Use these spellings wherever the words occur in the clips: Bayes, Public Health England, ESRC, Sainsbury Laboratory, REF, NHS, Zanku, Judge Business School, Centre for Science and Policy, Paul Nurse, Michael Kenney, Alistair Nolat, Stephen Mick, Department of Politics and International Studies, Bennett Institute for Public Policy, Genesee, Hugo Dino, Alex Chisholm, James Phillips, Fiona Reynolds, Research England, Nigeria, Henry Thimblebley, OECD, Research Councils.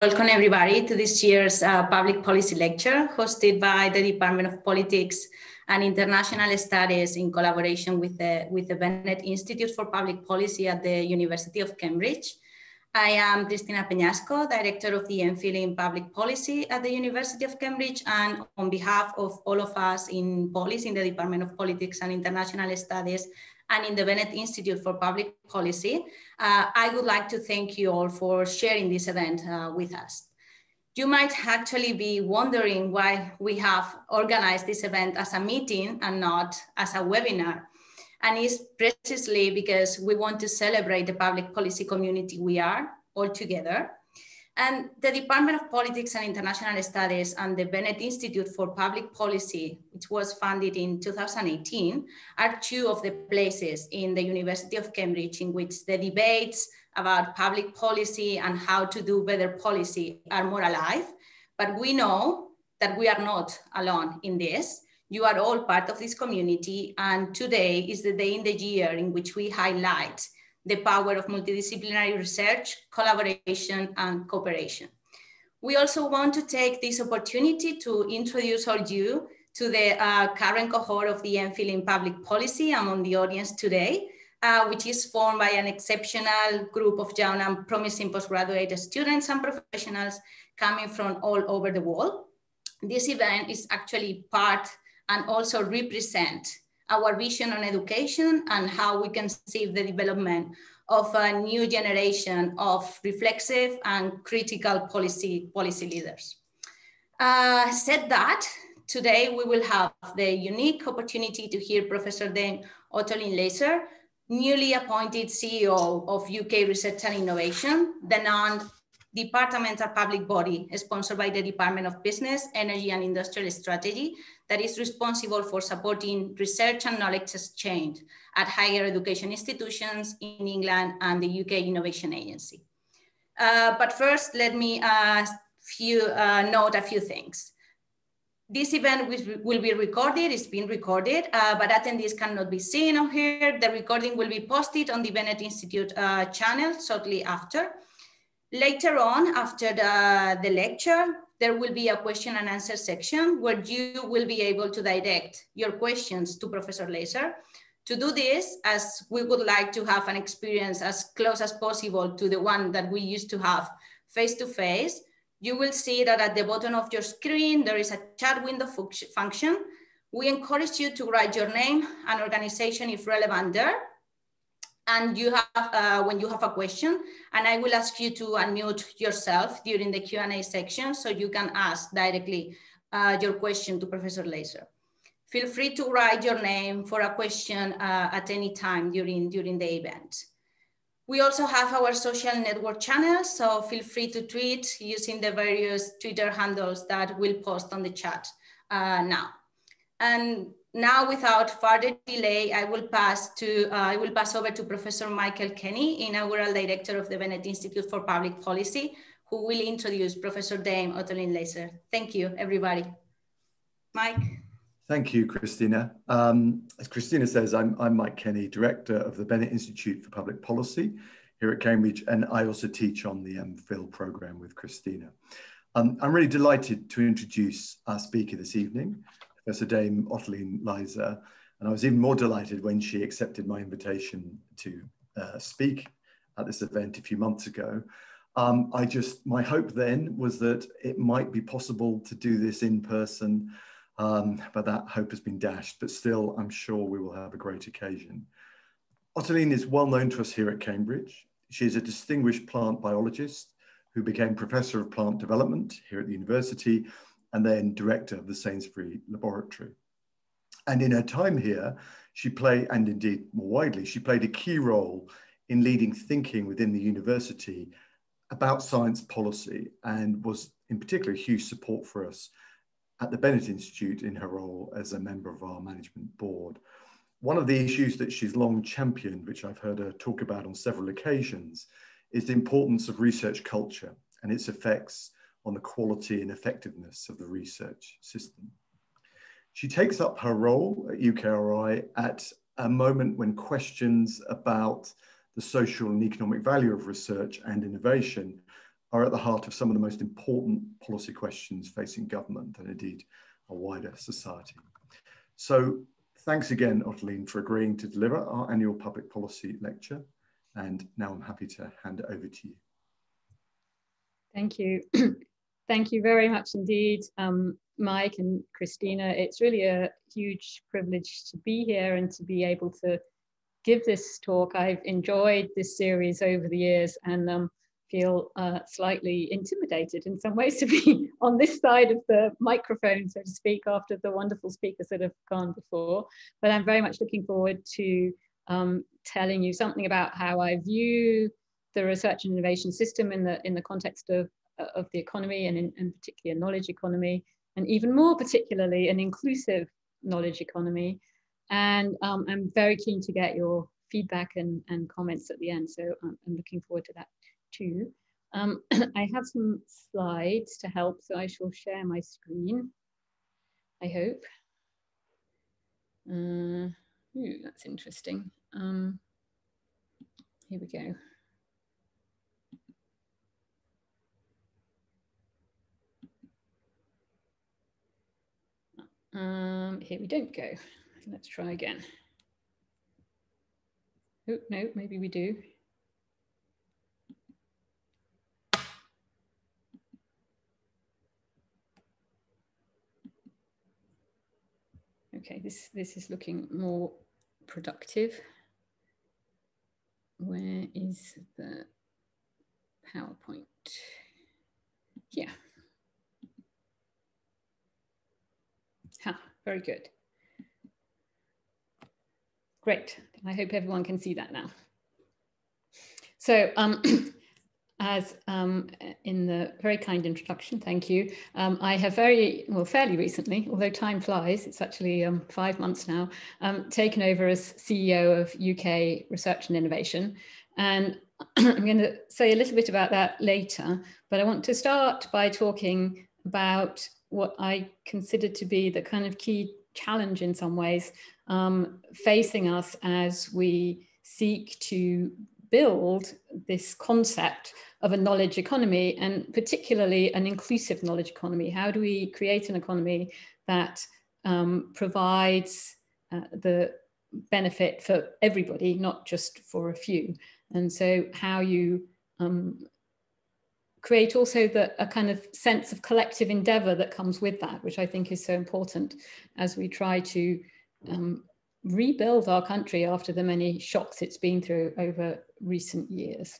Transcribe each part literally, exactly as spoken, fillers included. Welcome everybody to this year's uh, public policy lecture hosted by the Department of Politics and International Studies in collaboration with the, with the Bennett Institute for Public Policy at the University of Cambridge. I am Cristina Peñasco, Director of the MPhil in Public Policy at the University of Cambridge, and on behalf of all of us in policy in the Department of Politics and International Studies and in the Bennett Institute for Public Policy, uh, I would like to thank you all for sharing this event uh, with us. You might actually be wondering why we have organized this event as a meeting and not as a webinar. And it's precisely because we want to celebrate the public policy community we are all together. And the Department of Politics and International Studies and the Bennett Institute for Public Policy, which was founded in two thousand eighteen, are two of the places in the University of Cambridge in which the debates about public policy and how to do better policy are more alive. But we know that we are not alone in this. You are all part of this community, and today is the day in the year in which we highlight the power of multidisciplinary research, collaboration, and cooperation. We also want to take this opportunity to introduce all you to the uh, current cohort of the MPhil in Public Policy among the audience today, uh, which is formed by an exceptional group of young and promising postgraduate students and professionals coming from all over the world. This event is actually part and also represents our vision on education and how we conceive the development of a new generation of reflexive and critical policy, policy leaders. Uh, said that, today we will have the unique opportunity to hear Professor Dame Ottoline Leyser, newly appointed C E O of U K Research and Innovation, the non-departmental public body sponsored by the Department of Business, Energy and Industrial Strategy, that is responsible for supporting research and knowledge exchange at higher education institutions in England and the U K Innovation Agency. Uh, but first, let me uh, few, uh, note a few things. This event will be recorded, it's been recorded, uh, but attendees cannot be seen or heard. The recording will be posted on the Bennett Institute uh, channel shortly after. Later on, after the, the lecture, there will be a question and answer section where you will be able to direct your questions to Professor Leyser. To do this, as we would like to have an experience as close as possible to the one that we used to have face-to-face, you will see that at the bottom of your screen, there is a chat window function. We encourage you to write your name and organization if relevant there. And you have, uh, when you have a question, and I will ask you to unmute yourself during the Q and A section so you can ask directly uh, your question to Professor Leyser. Feel free to write your name for a question uh, at any time during, during the event. We also have our social network channels, so feel free to tweet using the various Twitter handles that we'll post on the chat uh, now. And now, without further delay, I will pass to uh, I will pass over to Professor Michael Kenney, inaugural director of the Bennett Institute for Public Policy, who will introduce Professor Dame Ottoline Leyser. Thank you, everybody. Mike. Thank you, Cristina. Um, as Cristina says, I'm I'm Mike Kenney, director of the Bennett Institute for Public Policy here at Cambridge, and I also teach on the MPhil program with Cristina. Um, I'm really delighted to introduce our speaker this evening, Professor Dame Ottoline Leyser, and I was even more delighted when she accepted my invitation to uh, speak at this event a few months ago. Um, I just, my hope then was that it might be possible to do this in person, um, but that hope has been dashed, but still I'm sure we will have a great occasion. Ottoline is well known to us here at Cambridge. She is a distinguished plant biologist who became Professor of Plant Development here at the university and then director of the Sainsbury Laboratory. And in her time here, she played, and indeed more widely, she played a key role in leading thinking within the university about science policy, and was in particular a huge support for us at the Bennett Institute in her role as a member of our management board. One of the issues that she's long championed, which I've heard her talk about on several occasions, is the importance of research culture and its effects on the quality and effectiveness of the research system. She takes up her role at U K R I at a moment when questions about the social and economic value of research and innovation are at the heart of some of the most important policy questions facing government and indeed our wider society. So thanks again, Ottoline, for agreeing to deliver our annual public policy lecture. And now I'm happy to hand it over to you. Thank you. Thank you very much indeed, um, Mike and Cristina. It's really a huge privilege to be here and to be able to give this talk. I've enjoyed this series over the years and um, feel uh, slightly intimidated in some ways to be on this side of the microphone, so to speak, after the wonderful speakers that have gone before. But I'm very much looking forward to um, telling you something about how I view the research and innovation system in the, in the context of of the economy and in and particularly a knowledge economy, and even more particularly an inclusive knowledge economy. And um, I'm very keen to get your feedback and, and comments at the end. So I'm, I'm looking forward to that too. Um, I have some slides to help, so I shall share my screen, I hope. Uh, ooh, that's interesting. Um, here we go. Um, here we don't go. Let's try again. Oh, no, maybe we do. Okay, this, this is looking more productive. Where is the PowerPoint? Yeah. Ah, very good. Great. I hope everyone can see that now. So um, as um, in the very kind introduction, thank you. Um, I have very, well, fairly recently, although time flies, it's actually um, five months now, um, taken over as C E O of U K Research and Innovation. And I'm going to say a little bit about that later, but I want to start by talking about what I consider to be the kind of key challenge in some ways um, facing us as we seek to build this concept of a knowledge economy, and particularly an inclusive knowledge economy. How do we create an economy that um, provides uh, the benefit for everybody, not just for a few? And so how you um, create also the, a kind of sense of collective endeavour that comes with that, which I think is so important as we try to um, rebuild our country after the many shocks it's been through over recent years.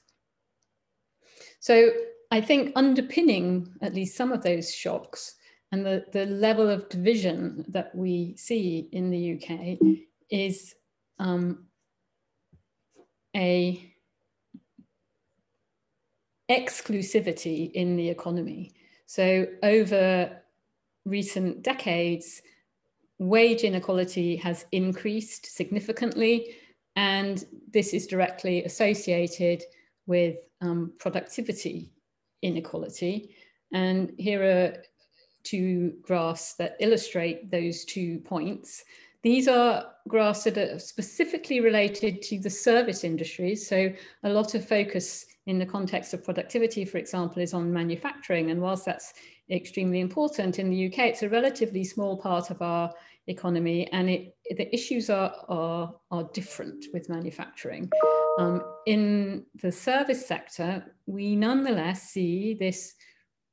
So I think underpinning at least some of those shocks and the, the level of division that we see in the U K is um, a exclusivity in the economy. So over recent decades, wage inequality has increased significantly, and this is directly associated with um, productivity inequality. And here are two graphs that illustrate those two points. These are graphs that are specifically related to the service industries. So a lot of focus in the context of productivity, for example, is on manufacturing. And whilst that's extremely important in the U K, it's a relatively small part of our economy. And it, the issues are, are, are different with manufacturing. Um, in the service sector, we nonetheless see this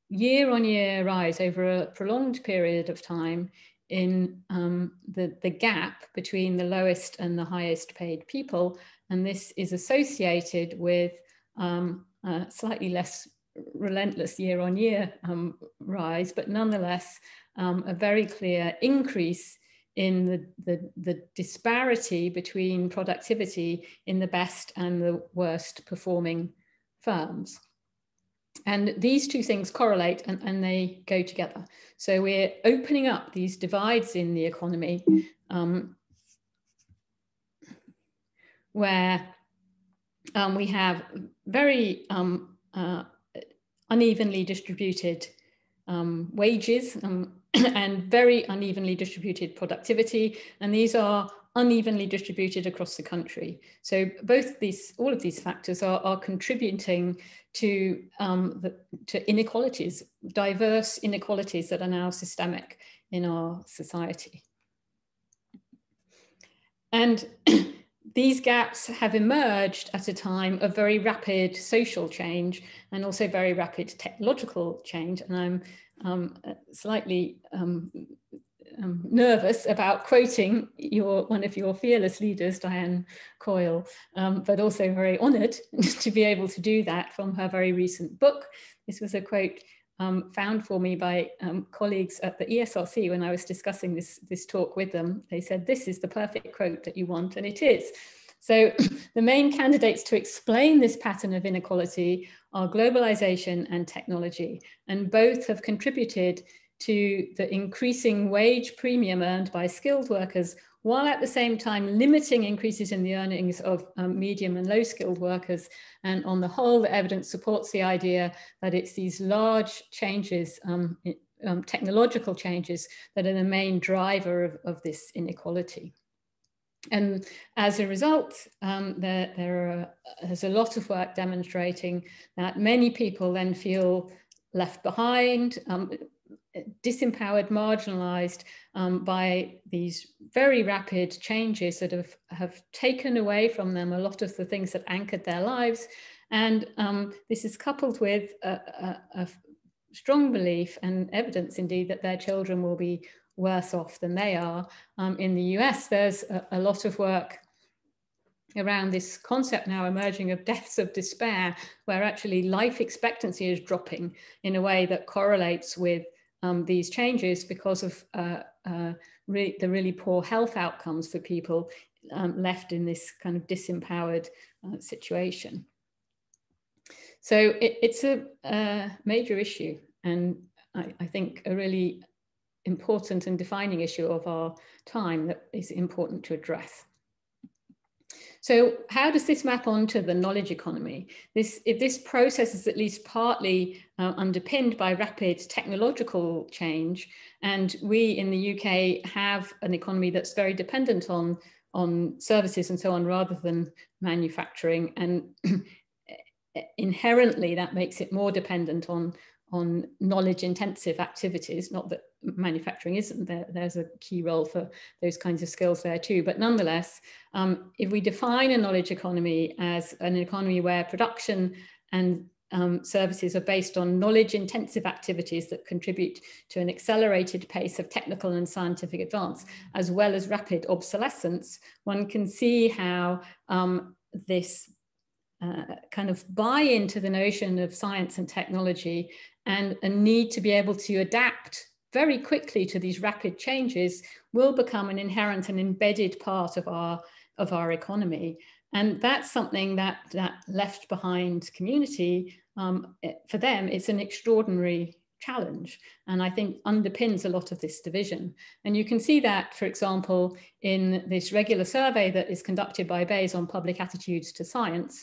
year-on-year rise over a prolonged period of time in um, the, the gap between the lowest and the highest paid people. And this is associated with um, a slightly less relentless year on year um, rise, but nonetheless, um, a very clear increase in the, the, the disparity between productivity in the best and the worst performing firms. And these two things correlate and, and they go together. So we're opening up these divides in the economy um, where um, we have very um, uh, unevenly distributed um, wages um, and very unevenly distributed productivity. And these are unevenly distributed across the country. So both these, all of these factors are, are contributing to, um, the, to inequalities, diverse inequalities that are now systemic in our society. And these gaps have emerged at a time of very rapid social change and also very rapid technological change. And I'm um, slightly um, um, nervous about quoting your, one of your fearless leaders, Diane Coyle, um, but also very honoured to be able to do that from her very recent book. This was a quote Um, found for me by um, colleagues at the E S R C when I was discussing this, this talk with them. They said, this is the perfect quote that you want, and it is. So the main candidates to explain this pattern of inequality are globalization and technology, and both have contributed to the increasing wage premium earned by skilled workers, while at the same time limiting increases in the earnings of um, medium and low skilled workers. And on the whole, the evidence supports the idea that it's these large changes, um, um, technological changes, that are the main driver of, of this inequality. And as a result, um, there, there are, there's a lot of work demonstrating that many people then feel left behind, um, disempowered, marginalized um, by these very rapid changes that have, have taken away from them a lot of the things that anchored their lives. And um, this is coupled with a, a, a strong belief and evidence indeed that their children will be worse off than they are. Um, in the U S, there's a, a lot of work around this concept now emerging of deaths of despair, where actually life expectancy is dropping in a way that correlates with Um, these changes because of uh, uh, re the really poor health outcomes for people um, left in this kind of disempowered uh, situation. So it, it's a, a major issue, and I, I think a really important and defining issue of our time that is important to address. So how does this map onto the knowledge economy? This, if this process is at least partly uh, underpinned by rapid technological change, and we in the U K have an economy that's very dependent on, on services and so on rather than manufacturing, and inherently that makes it more dependent on, on knowledge-intensive activities, not that manufacturing isn't, there, there's a key role for those kinds of skills there too. But nonetheless, um, if we define a knowledge economy as an economy where production and um, services are based on knowledge-intensive activities that contribute to an accelerated pace of technical and scientific advance, as well as rapid obsolescence, one can see how um, this uh, kind of buy-in to the notion of science and technology and a need to be able to adapt very quickly to these rapid changes will become an inherent and embedded part of our, of our economy. And that's something that, that left behind community, um, for them, it's an extraordinary challenge. And I think underpins a lot of this division. And you can see that, for example, in this regular survey that is conducted by Bayes on public attitudes to science,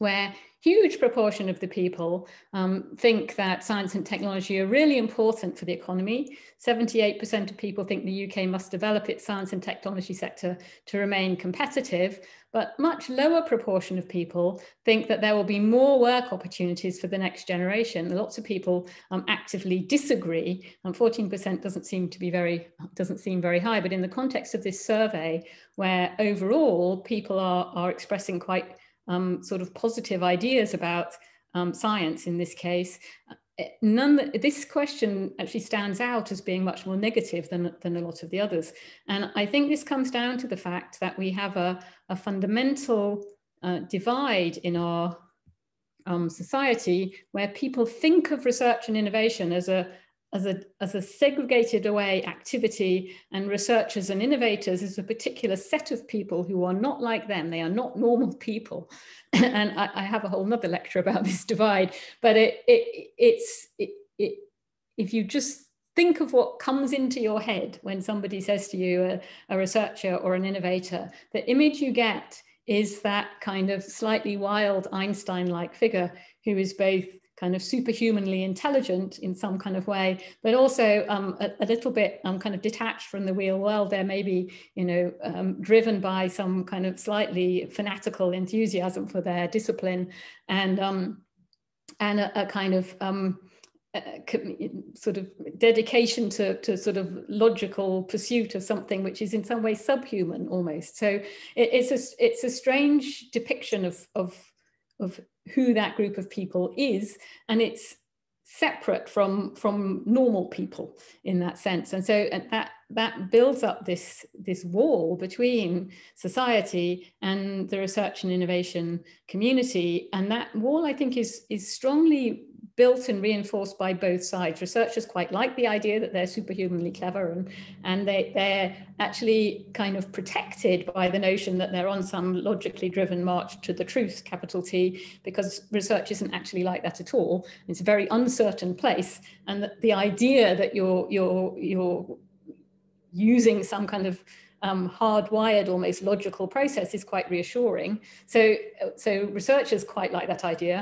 where huge proportion of the people um, think that science and technology are really important for the economy. seventy-eight percent of people think the U K must develop its science and technology sector to remain competitive, but much lower proportion of people think that there will be more work opportunities for the next generation. Lots of people um, actively disagree, and fourteen percent doesn't seem to be very, doesn't seem very high, but in the context of this survey, where overall people are, are expressing quite Um, sort of positive ideas about um, science in this case, none, this question actually stands out as being much more negative than, than a lot of the others. And I think this comes down to the fact that we have a, a fundamental uh, divide in our um, society where people think of research and innovation as a As a, as a segregated away activity, and researchers and innovators is a particular set of people who are not like them. They are not normal people. And I, I have a whole nother lecture about this divide, but it, it, it's, it, it, if you just think of what comes into your head when somebody says to you, a, a researcher or an innovator, the image you get is that kind of slightly wild Einstein-like figure who is both kind of superhumanly intelligent in some kind of way, but also um, a, a little bit um, kind of detached from the real world. They're maybe, you know, um, driven by some kind of slightly fanatical enthusiasm for their discipline, and um, and a, a kind of um, Uh, sort of dedication to, to sort of logical pursuit of something which is in some way subhuman almost. So it, it's a it's a strange depiction of of of who that group of people is, and it's separate from from normal people in that sense. And so and that that builds up this this wall between society and the research and innovation community, and that wall, I think, is is strongly built and reinforced by both sides. Researchers quite like the idea that they're superhumanly clever, and, and they, they're actually kind of protected by the notion that they're on some logically driven march to the truth, capital T, because research isn't actually like that at all. It's a very uncertain place, and the, the idea that you're, you're, you're using some kind of Um, hardwired, almost logical process is quite reassuring. So, so researchers quite like that idea,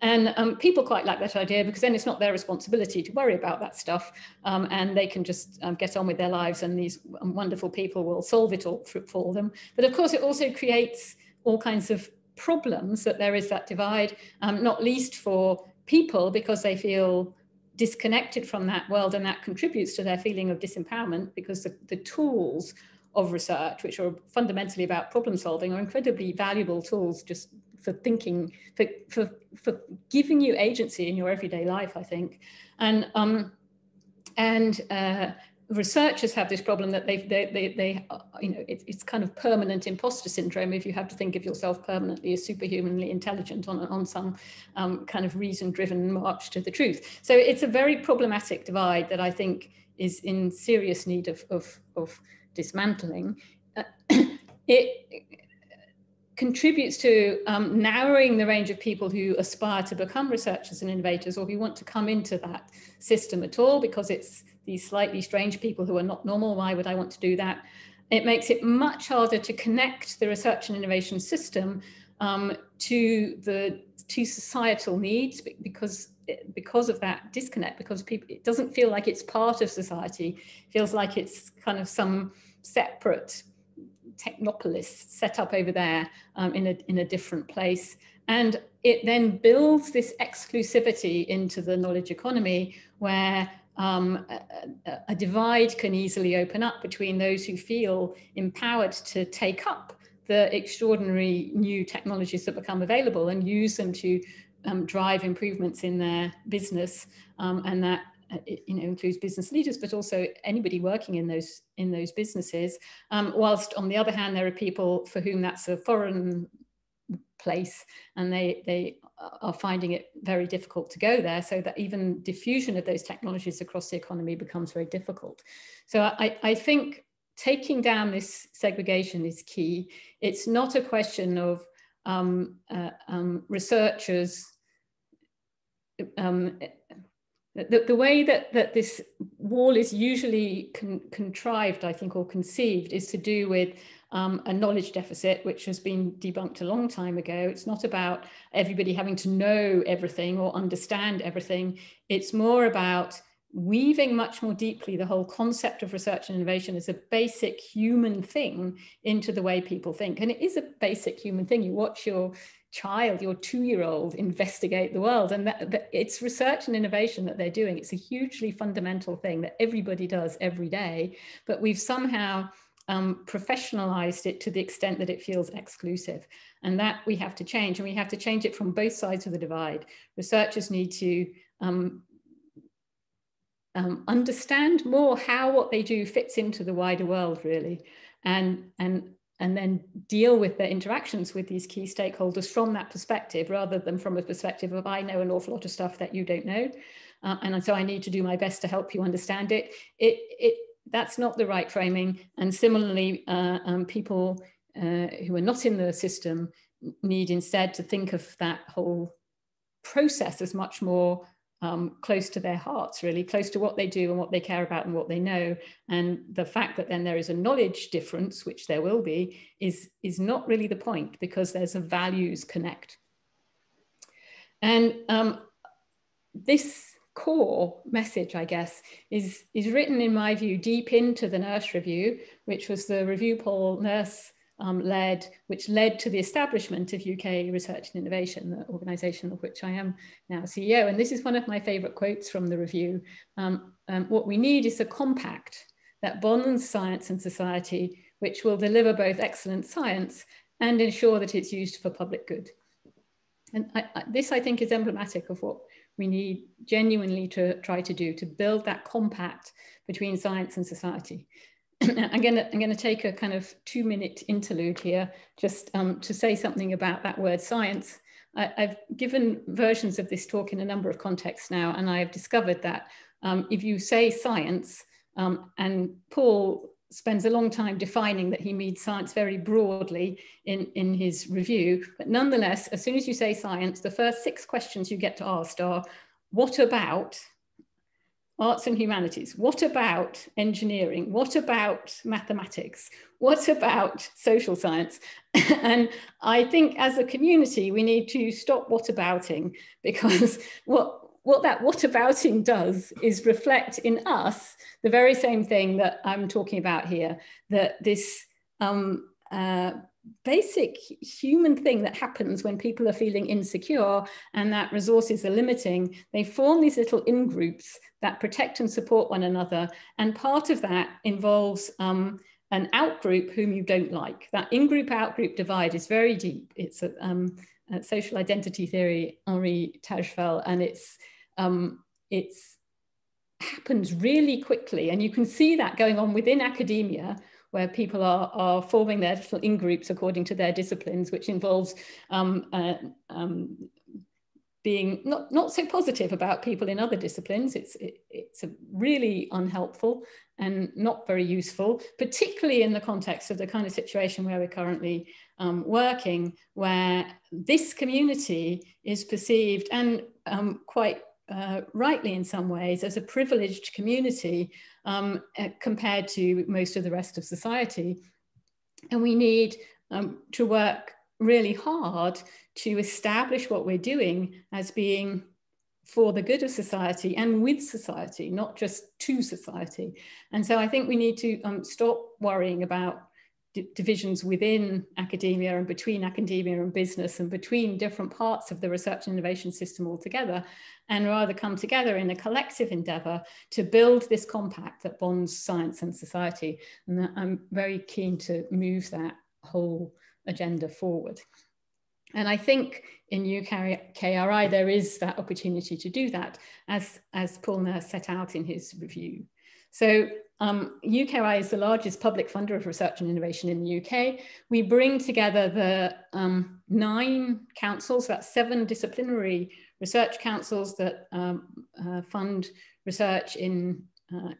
and um, people quite like that idea, because then it's not their responsibility to worry about that stuff, um, and they can just um, get on with their lives, and these wonderful people will solve it all for them. But of course, it also creates all kinds of problems that there is that divide, um, not least for people, because they feel disconnected from that world, and that contributes to their feeling of disempowerment, because the, the tools of research, which are fundamentally about problem solving, are incredibly valuable tools just for thinking, for, for, for giving you agency in your everyday life, I think. And, um, and uh, researchers have this problem that they, they, they, they you know, it, it's kind of permanent imposter syndrome, if you have to think of yourself permanently as superhumanly intelligent on, on some um, kind of reason-driven march to the truth. So it's a very problematic divide that I think is in serious need of, of, of dismantling. Uh, it contributes to um, narrowing the range of people who aspire to become researchers and innovators, or who want to come into that system at all, because it's these slightly strange people who are not normal. Why would I want to do that? It makes it much harder to connect the research and innovation system um, to the to societal needs, because because of that disconnect, because people, it doesn't feel like it's part of society. It feels like it's kind of some separate technopolis set up over there um, in a in a different place. And it then builds this exclusivity into the knowledge economy, where Um, a, a divide can easily open up between those who feel empowered to take up the extraordinary new technologies that become available and use them to um, drive improvements in their business, um, and that uh, it, you know, includes business leaders, but also anybody working in those in those businesses. Um, whilst on the other hand, there are people for whom that's a foreign place, and they they are finding it very difficult to go there, so that even diffusion of those technologies across the economy becomes very difficult. So I, I think taking down this segregation is key. It's not a question of um, uh, um, researchers. Um, the, the way that, that this wall is usually con contrived, I think, or conceived, is to do with Um, a knowledge deficit, which has been debunked a long time ago. It's not about everybody having to know everything or understand everything. It's more about weaving much more deeply the whole concept of research and innovation as a basic human thing into the way people think. And it is a basic human thing. You watch your child, your two-year-old, investigate the world, and that, that it's research and innovation that they're doing. It's a hugely fundamental thing that everybody does every day, but we've somehow Um, professionalized it to the extent that it feels exclusive, and that we have to change, and we have to change it from both sides of the divide. Researchers need to um, um, understand more how what they do fits into the wider world, really, and and and then deal with their interactions with these key stakeholders from that perspective, rather than from a perspective of, I know an awful lot of stuff that you don't know, uh, and so I need to do my best to help you understand it. It it That's not the right framing. And similarly, uh, um, people uh, who are not in the system need instead to think of that whole process as much more um, close to their hearts, really, close to what they do and what they care about and what they know. And the fact that then there is a knowledge difference, which there will be, is, is not really the point, because there's a values connect. And um, this core message, I guess, is, is written, in my view, deep into the Nurse Review, which was the review Paul Nurse um, led, which led to the establishment of U K Research and Innovation, the organisation of which I am now C E O. And this is one of my favourite quotes from the review. Um, um, what we need is a compact that bonds science and society, which will deliver both excellent science and ensure that it's used for public good. And I, I, this, I think, is emblematic of what we need genuinely to try to do, to build that compact between science and society. I'm gonna, I'm gonna take a kind of two minute interlude here, just um, to say something about that word science. I, I've given versions of this talk in a number of contexts now, and I've discovered that um, if you say science, um, and Paul spends a long time defining that he means science very broadly in, in his review. But nonetheless, as soon as you say science, the first six questions you get to ask are, what about arts and humanities? What about engineering? What about mathematics? What about social science? And I think as a community, we need to stop whatabouting, because what What that whatabouting does is reflect in us the very same thing that I'm talking about here, that this um, uh, basic human thing that happens when people are feeling insecure and that resources are limiting. They form these little in-groups that protect and support one another. And part of that involves um, an out-group whom you don't like. That in-group, out-group divide is very deep. It's a, um, a social identity theory, Henri Tajfel, and it's Um, it's happens really quickly, and you can see that going on within academia, where people are, are forming their little in-groups according to their disciplines, which involves um, uh, um, being not, not so positive about people in other disciplines. It's, it, it's a really unhelpful and not very useful, particularly in the context of the kind of situation where we're currently um, working, where this community is perceived, and um, quite Uh, rightly in some ways, as a privileged community um, uh, compared to most of the rest of society. And we need um, to work really hard to establish what we're doing as being for the good of society and with society, not just to society. And so I think we need to um, stop worrying about divisions within academia and between academia and business and between different parts of the research and innovation system altogether, and rather come together in a collective endeavour to build this compact that bonds science and society. And I'm very keen to move that whole agenda forward. And I think in U K R I there is that opportunity to do that, as, as Paul Nurse set out in his review. So Um, U K R I is the largest public funder of research and innovation in the U K. We bring together the um, nine councils, that's seven disciplinary research councils that um, uh, fund research in, uh,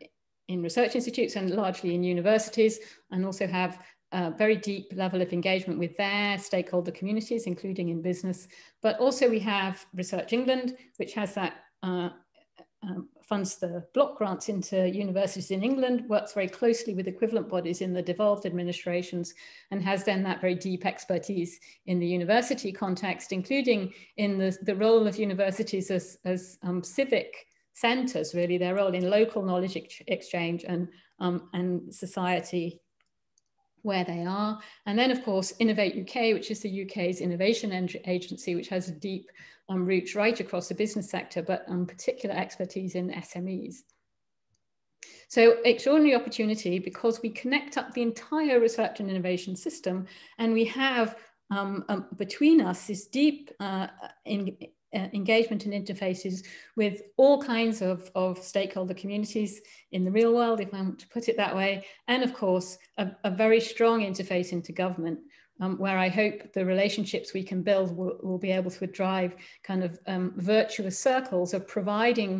in research institutes and largely in universities, and also have a very deep level of engagement with their stakeholder communities, including in business. But also we have Research England, which has that uh, Um, funds the block grants into universities in England, works very closely with equivalent bodies in the devolved administrations, and has then that very deep expertise in the university context, including in the, the role of universities as, as um, civic centres, really, their role in local knowledge ex exchange and, um, and society where they are. And then, of course, Innovate U K, which is the U K's innovation agency, which has a deep Um, roots right across the business sector, but um, particular expertise in S M Es. So extraordinary opportunity, because we connect up the entire research and innovation system, and we have um, um, between us this deep uh, in, uh, engagement and interfaces with all kinds of, of stakeholder communities in the real world, if I want to put it that way, and of course a, a very strong interface into government. Um, where I hope the relationships we can build will, will be able to drive kind of um, virtuous circles of providing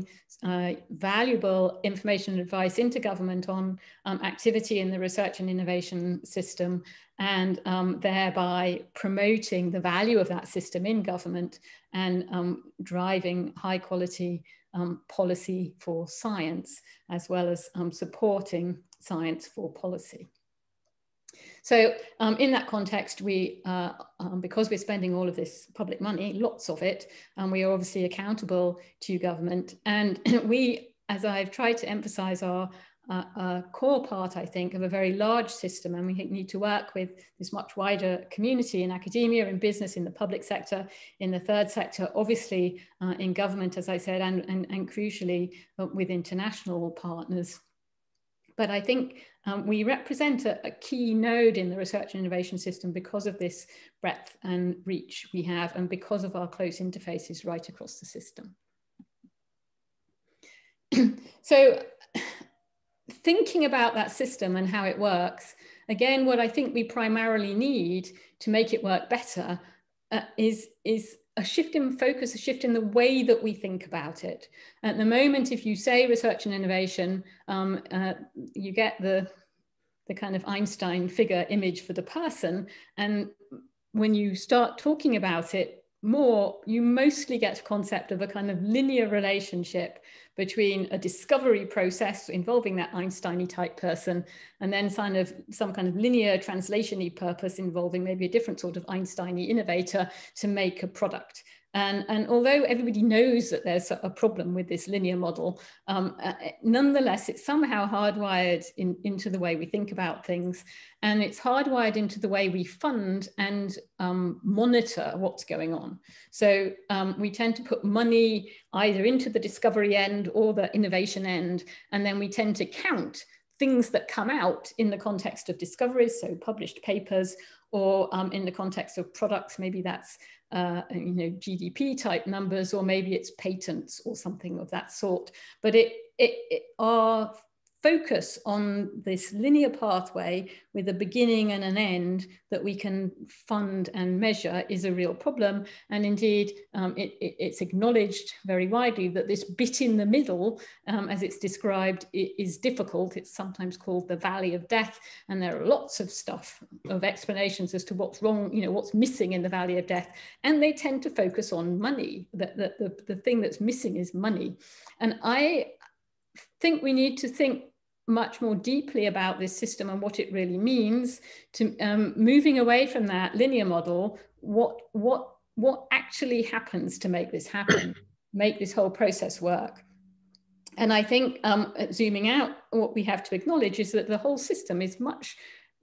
uh, valuable information and advice into government on um, activity in the research and innovation system, and um, thereby promoting the value of that system in government and um, driving high quality um, policy for science, as well as um, supporting science for policy. So um, in that context, we, uh, um, because we're spending all of this public money, lots of it, and we are obviously accountable to government. And we, as I've tried to emphasize, are Uh, a core part, I think, of a very large system, and we need to work with this much wider community in academia, in business, in the public sector, in the third sector, obviously uh, in government, as I said, and, and, and crucially uh, with international partners. But I think um, we represent a, a key node in the research and innovation system because of this breadth and reach we have, and because of our close interfaces right across the system. So, thinking about that system and how it works, again, what I think we primarily need to make it work better uh, is, is a shift in focus, a shift in the way that we think about it. At the moment, if you say research and innovation, um, uh, you get the, the kind of Einstein figure image for the person. And when you start talking about it more, you mostly get a concept of a kind of linear relationship between a discovery process involving that Einstein-y type person, and then kind of some kind of linear translation-y purpose involving maybe a different sort of Einstein-y innovator to make a product. And, and although everybody knows that there's a problem with this linear model, um, uh, nonetheless, it's somehow hardwired in, into the way we think about things. And it's hardwired into the way we fund and um, monitor what's going on. So um, we tend to put money either into the discovery end or the innovation end, and then we tend to count things that come out in the context of discoveries, so published papers, or um, in the context of products, maybe that's uh, you know, G D P type numbers, or maybe it's patents or something of that sort. But it, it, it, our focus on this linear pathway with a beginning and an end that we can fund and measure is a real problem. And indeed, um, it, it, it's acknowledged very widely that this bit in the middle, um, as it's described, it is difficult. It's sometimes called the valley of death. And there are lots of stuff, of explanations as to what's wrong, you know, what's missing in the valley of death. And they tend to focus on money. That the, the, the thing that's missing is money. And I think we need to think much more deeply about this system and what it really means to um, moving away from that linear model. What, what, what actually happens to make this happen, make this whole process work? And I think um, zooming out, what we have to acknowledge is that the whole system is much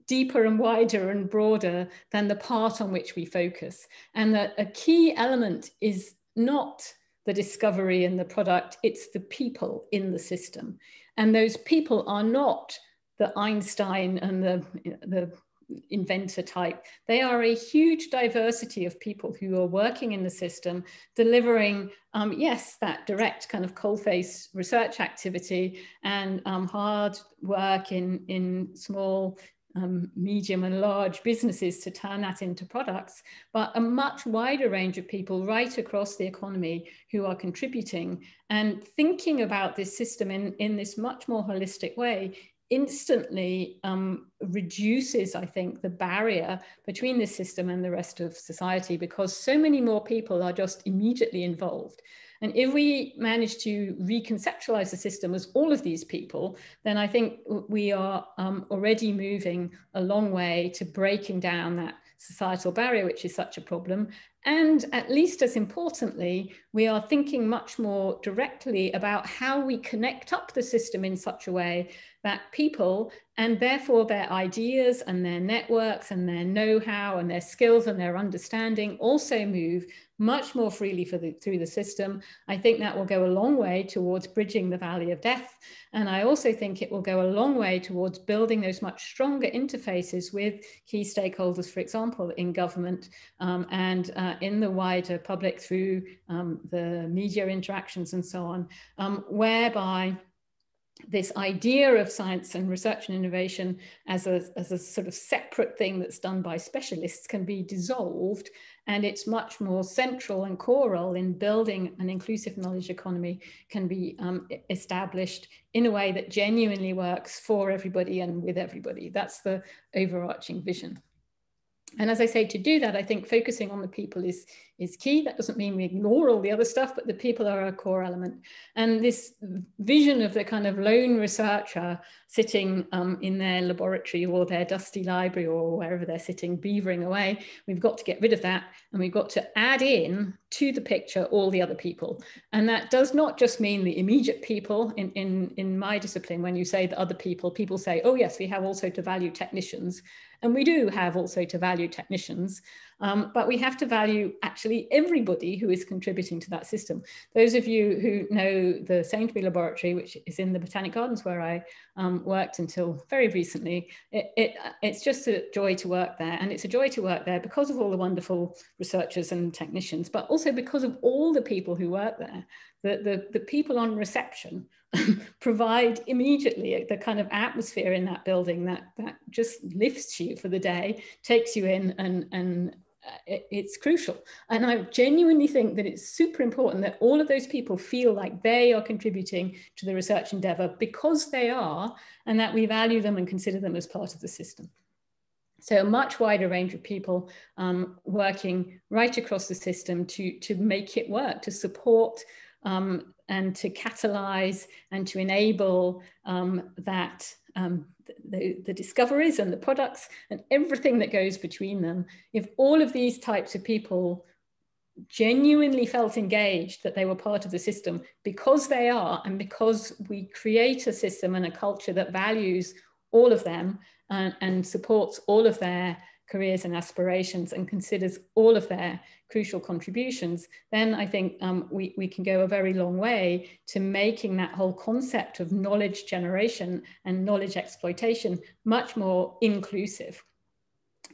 deeper and wider and broader than the part on which we focus. And that a key element is not the discovery and the product, it's the people in the system. And those people are not the Einstein and the, you know, the inventor type. They are a huge diversity of people who are working in the system, delivering, um, yes, that direct kind of coalface research activity and um, hard work in, in small, Um, medium and large businesses to turn that into products, but a much wider range of people right across the economy who are contributing. And thinking about this system in, in this much more holistic way instantly um, reduces, I think, the barrier between this system and the rest of society, because so many more people are just immediately involved. And if we manage to reconceptualize the system as all of these people, then I think we are um, already moving a long way to breaking down that societal barrier, which is such a problem. And at least as importantly, we are thinking much more directly about how we connect up the system in such a way that people, and therefore their ideas and their networks and their know-how and their skills and their understanding, also move much more freely for the, through the system. I think that will go a long way towards bridging the valley of death. And I also think it will go a long way towards building those much stronger interfaces with key stakeholders, for example, in government um, and uh, in the wider public through um, the media interactions and so on, um, whereby this idea of science and research and innovation as a, as a sort of separate thing that's done by specialists can be dissolved, and its much more central and core role in building an inclusive knowledge economy can be um, established in a way that genuinely works for everybody and with everybody. That's the overarching vision. And as I say, to do that, I think focusing on the people is, is key. That doesn't mean we ignore all the other stuff, but the people are a core element. And this vision of the kind of lone researcher sitting um, in their laboratory or their dusty library or wherever they're sitting, beavering away, we've got to get rid of that. And we've got to add in to the picture all the other people. And that does not just mean the immediate people. In, in, in my discipline, when you say the other people, people say, oh yes, we have also to value technicians. And we do have also to value technicians, um, but we have to value actually everybody who is contributing to that system. Those of you who know the Sainsbury Laboratory, which is in the Botanic Gardens where I um, worked until very recently, it, it, it's just a joy to work there. And it's a joy to work there because of all the wonderful researchers and technicians, but also because of all the people who work there. The, the, the people on reception provide immediately the kind of atmosphere in that building that, that just lifts you for the day, takes you in, and, and it, it's crucial. And I genuinely think that it's super important that all of those people feel like they are contributing to the research endeavour, because they are, and that we value them and consider them as part of the system. So a much wider range of people um, working right across the system to, to make it work, to support Um, and to catalyze and to enable um, that um, the, the discoveries and the products and everything that goes between them. If all of these types of people genuinely felt engaged that they were part of the system, because they are, and because we create a system and a culture that values all of them and, and supports all of their careers and aspirations and considers all of their crucial contributions, then I think um, we, we can go a very long way to making that whole concept of knowledge generation and knowledge exploitation much more inclusive.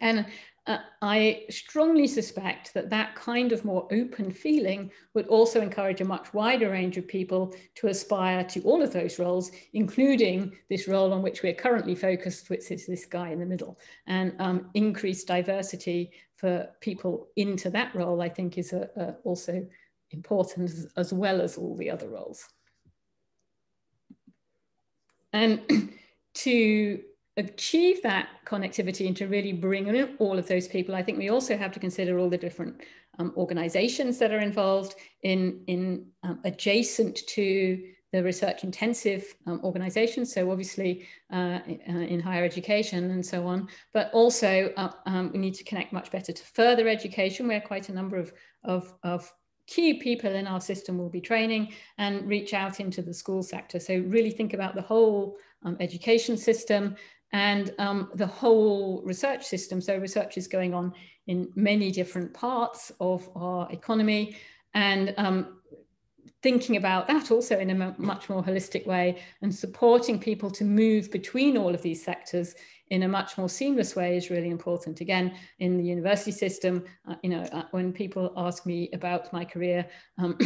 And uh, I strongly suspect that that kind of more open feeling would also encourage a much wider range of people to aspire to all of those roles, including this role on which we're currently focused, which is this guy in the middle. And um, increased diversity for people into that role, I think, is a, a also important, as, as well as all the other roles. And to achieve that connectivity and to really bring in all of those people, I think we also have to consider all the different um, organizations that are involved in, in um, adjacent to the research intensive um, organizations. So obviously uh, in higher education and so on, but also uh, um, we need to connect much better to further education, where quite a number of, of, of key people in our system will be training, and reach out into the school sector. So really think about the whole um, education system and um, the whole research system. So research is going on in many different parts of our economy, and um, thinking about that also in a much more holistic way, and supporting people to move between all of these sectors in a much more seamless way is really important. Again, in the university system, uh, you know, uh, when people ask me about my career, um,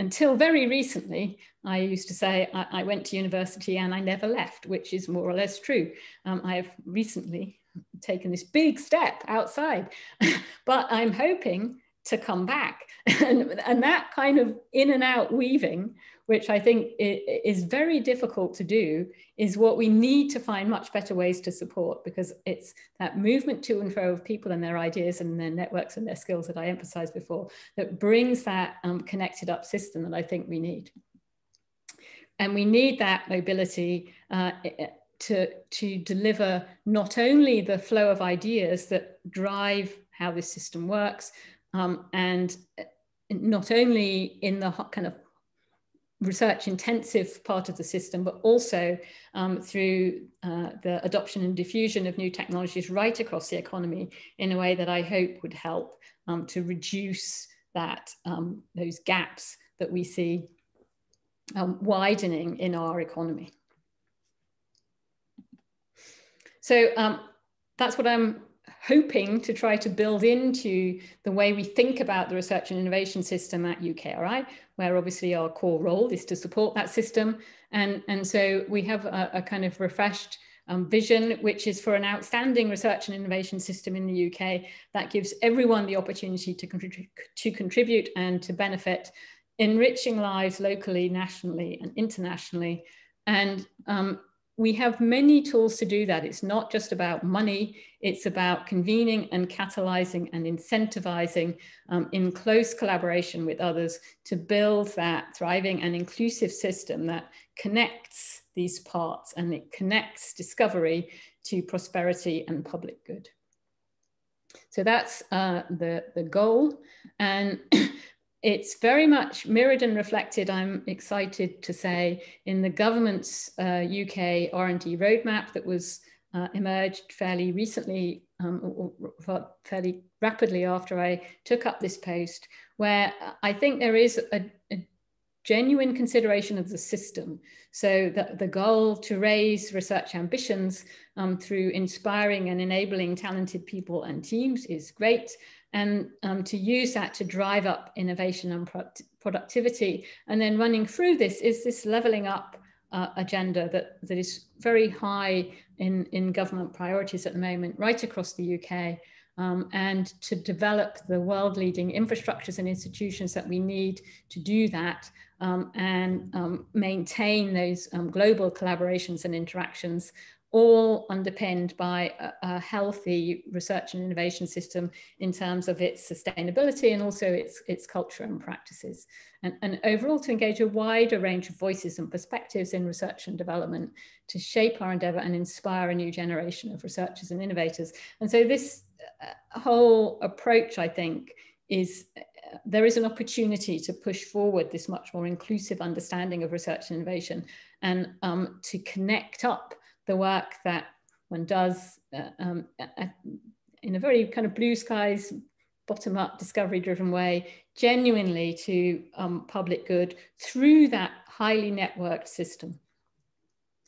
until very recently, I used to say I, I went to university and I never left, which is more or less true. Um, I have recently taken this big step outside, but I'm hoping to come back. and, and that kind of in and out weaving, which I think is very difficult to do, is what we need to find much better ways to support, because it's that movement to and fro of people and their ideas and their networks and their skills that I emphasized before, that brings that um, connected up system that I think we need. And we need that mobility uh, to, to deliver not only the flow of ideas that drive how this system works, Um, and not only in the kind of research intensive part of the system, but also um, through uh, the adoption and diffusion of new technologies right across the economy in a way that I hope would help um, to reduce that, um, those gaps that we see um, widening in our economy. So um, that's what I'm hoping to try to build into the way we think about the research and innovation system at U K R I, where obviously our core role is to support that system. And, and so we have a, a kind of refreshed um, vision, which is for an outstanding research and innovation system in the U K that gives everyone the opportunity to, contrib- to contribute and to benefit, enriching lives locally, nationally, and internationally, and um, we have many tools to do that. It's not just about money, it's about convening and catalyzing and incentivizing um, in close collaboration with others to build that thriving and inclusive system that connects these parts, and it connects discovery to prosperity and public good. So that's uh, the, the goal. And it's very much mirrored and reflected, I'm excited to say, in the government's uh, U K R and D roadmap that was uh, emerged fairly recently, um, or, or fairly rapidly after I took up this post, where I think there is a, a genuine consideration of the system. So the, the goal to raise research ambitions um, through inspiring and enabling talented people and teams is great. And um, to use that to drive up innovation and pro productivity. And then running through this is this levelling up uh, agenda that, that is very high in, in government priorities at the moment, right across the U K, um, and to develop the world-leading infrastructures and institutions that we need to do that, um, and um, maintain those um, global collaborations and interactions, all underpinned by a, a healthy research and innovation system in terms of its sustainability and also its, its culture and practices. And, and overall, to engage a wider range of voices and perspectives in research and development to shape our endeavour and inspire a new generation of researchers and innovators. And so this whole approach, I think, is uh, there is an opportunity to push forward this much more inclusive understanding of research and innovation, and um, to connect up the work that one does uh, um, in a very kind of blue skies, bottom-up, discovery-driven way, genuinely to um, public good through that highly networked system.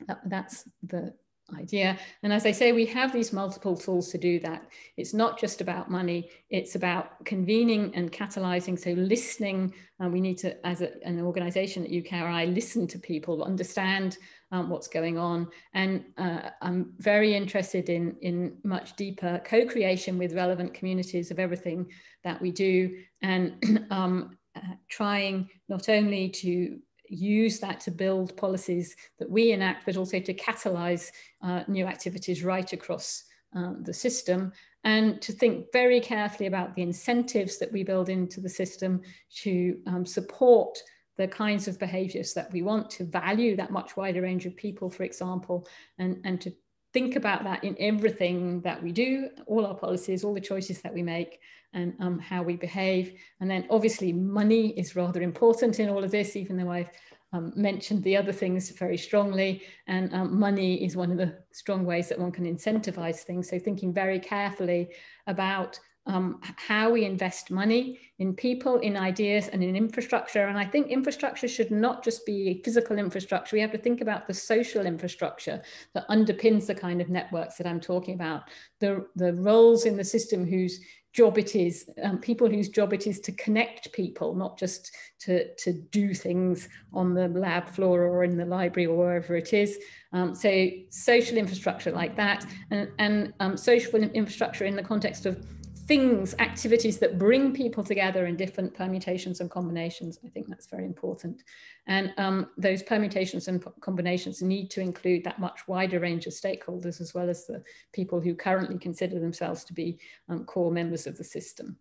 That, that's the idea. And as I say, we have these multiple tools to do that. It's not just about money, it's about convening and catalyzing. So listening, and um, we need to, as a, an organization at U K R I, listen to people, understand um, what's going on. And uh, I'm very interested in, in much deeper co-creation with relevant communities of everything that we do, and um, uh, trying not only to use that to build policies that we enact, but also to catalyze uh, new activities right across uh, the system, and to think very carefully about the incentives that we build into the system to um, support the kinds of behaviors that we want, to value that much wider range of people, for example, and, and to think about that in everything that we do, all our policies, all the choices that we make, and um, how we behave. And then obviously money is rather important in all of this, even though I've um, mentioned the other things very strongly. And um, money is one of the strong ways that one can incentivize things. So thinking very carefully about um, how we invest money in people, in ideas, and in infrastructure. And I think infrastructure should not just be physical infrastructure. We have to think about the social infrastructure that underpins the kind of networks that I'm talking about, the, the roles in the system whose job it is, um, people whose job it is to connect people, not just to, to do things on the lab floor or in the library or wherever it is. Um, so social infrastructure like that, and, and um, social infrastructure in the context of things, activities that bring people together in different permutations and combinations. I think that's very important. And um, those permutations and combinations need to include that much wider range of stakeholders, as well as the people who currently consider themselves to be um, core members of the system.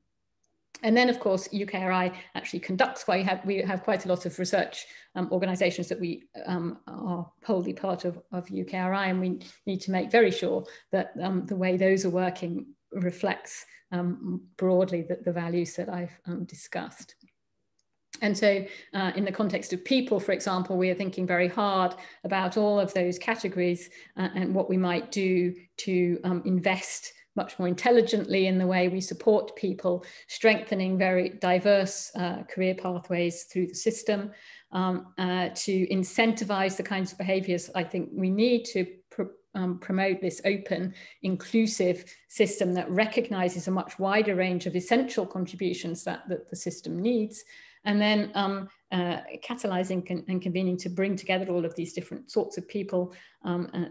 And then, of course, U K R I actually conducts, quite, we, have, we have quite a lot of research um, organisations that we um, are wholly part of, of U K R I, and we need to make very sure that um, the way those are working reflects um, broadly the, the values that I've um, discussed. And so uh, in the context of people, for example, we are thinking very hard about all of those categories uh, and what we might do to um, invest much more intelligently in the way we support people, strengthening very diverse uh, career pathways through the system, um, uh, to incentivize the kinds of behaviors I think we need to pr Um, promote this open, inclusive system that recognises a much wider range of essential contributions that, that the system needs, and then um, uh, catalysing and convening to bring together all of these different sorts of people, um, uh,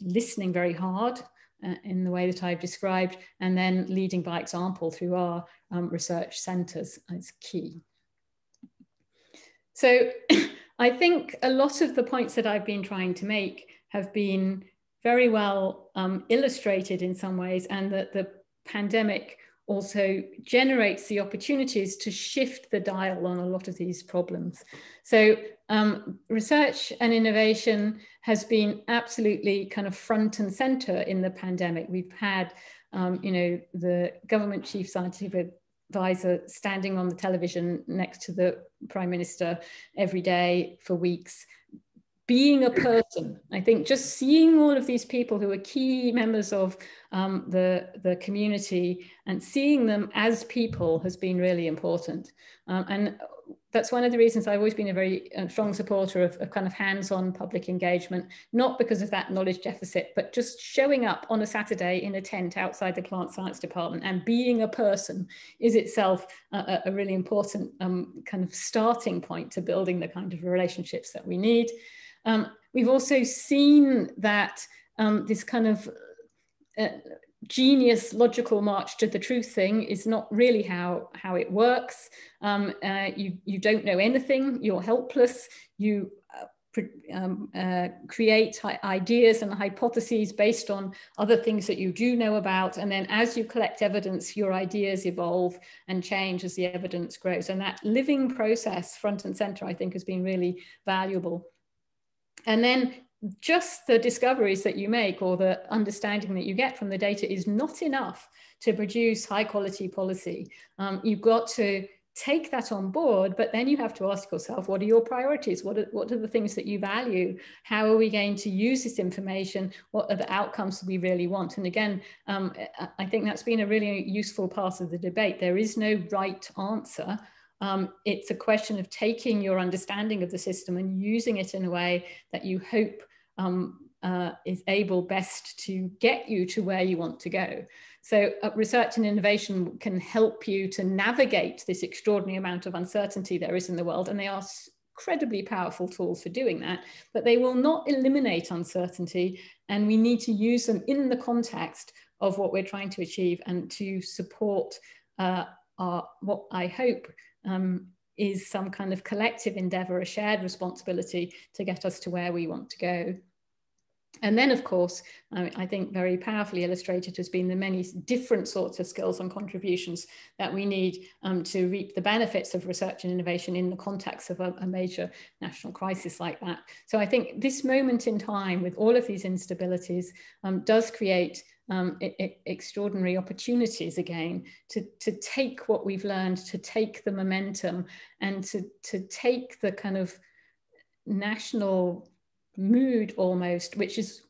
listening very hard uh, in the way that I've described, and then leading by example through our um, research centres is key. So I think a lot of the points that I've been trying to make have been very well um, illustrated in some ways, and that the pandemic also generates the opportunities to shift the dial on a lot of these problems. So um, research and innovation has been absolutely kind of front and center in the pandemic. We've had, um, you know, the government chief scientific advisor standing on the television next to the Prime Minister every day for weeks, being a person. I think just seeing all of these people who are key members of um, the, the community and seeing them as people has been really important. Um, and that's one of the reasons I've always been a very strong supporter of, of kind of hands-on public engagement, not because of that knowledge deficit, but just showing up on a Saturday in a tent outside the plant science department and being a person is itself a, a really important um, kind of starting point to building the kind of relationships that we need. Um, we've also seen that um, this kind of uh, genius logical march to the truth thing is not really how, how it works. Um, uh, you, you don't know anything, you're helpless, you uh, Um, uh, create ideas and hypotheses based on other things that you do know about, and then as you collect evidence, your ideas evolve and change as the evidence grows. And that living process, front and center, I think has been really valuable. And then just the discoveries that you make or the understanding that you get from the data is not enough to produce high quality policy. Um, you've got to take that on board, but then you have to ask yourself, what are your priorities? What are, what are the things that you value? How are we going to use this information? What are the outcomes that we really want? And again, um, I think that's been a really useful part of the debate. There is no right answer. Um, it's a question of taking your understanding of the system and using it in a way that you hope um, uh, is able best to get you to where you want to go. So uh, research and innovation can help you to navigate this extraordinary amount of uncertainty there is in the world, and they are incredibly powerful tools for doing that, but they will not eliminate uncertainty, and we need to use them in the context of what we're trying to achieve and to support uh, our, what I hope um, is some kind of collective endeavour, a shared responsibility to get us to where we want to go. And then, of course, I think very powerfully illustrated has been the many different sorts of skills and contributions that we need um, to reap the benefits of research and innovation in the context of a, a major national crisis like that. So I think this moment in time with all of these instabilities um, does create um, it, it extraordinary opportunities again to, to take what we've learned, to take the momentum and to, to take the kind of national mood almost, which is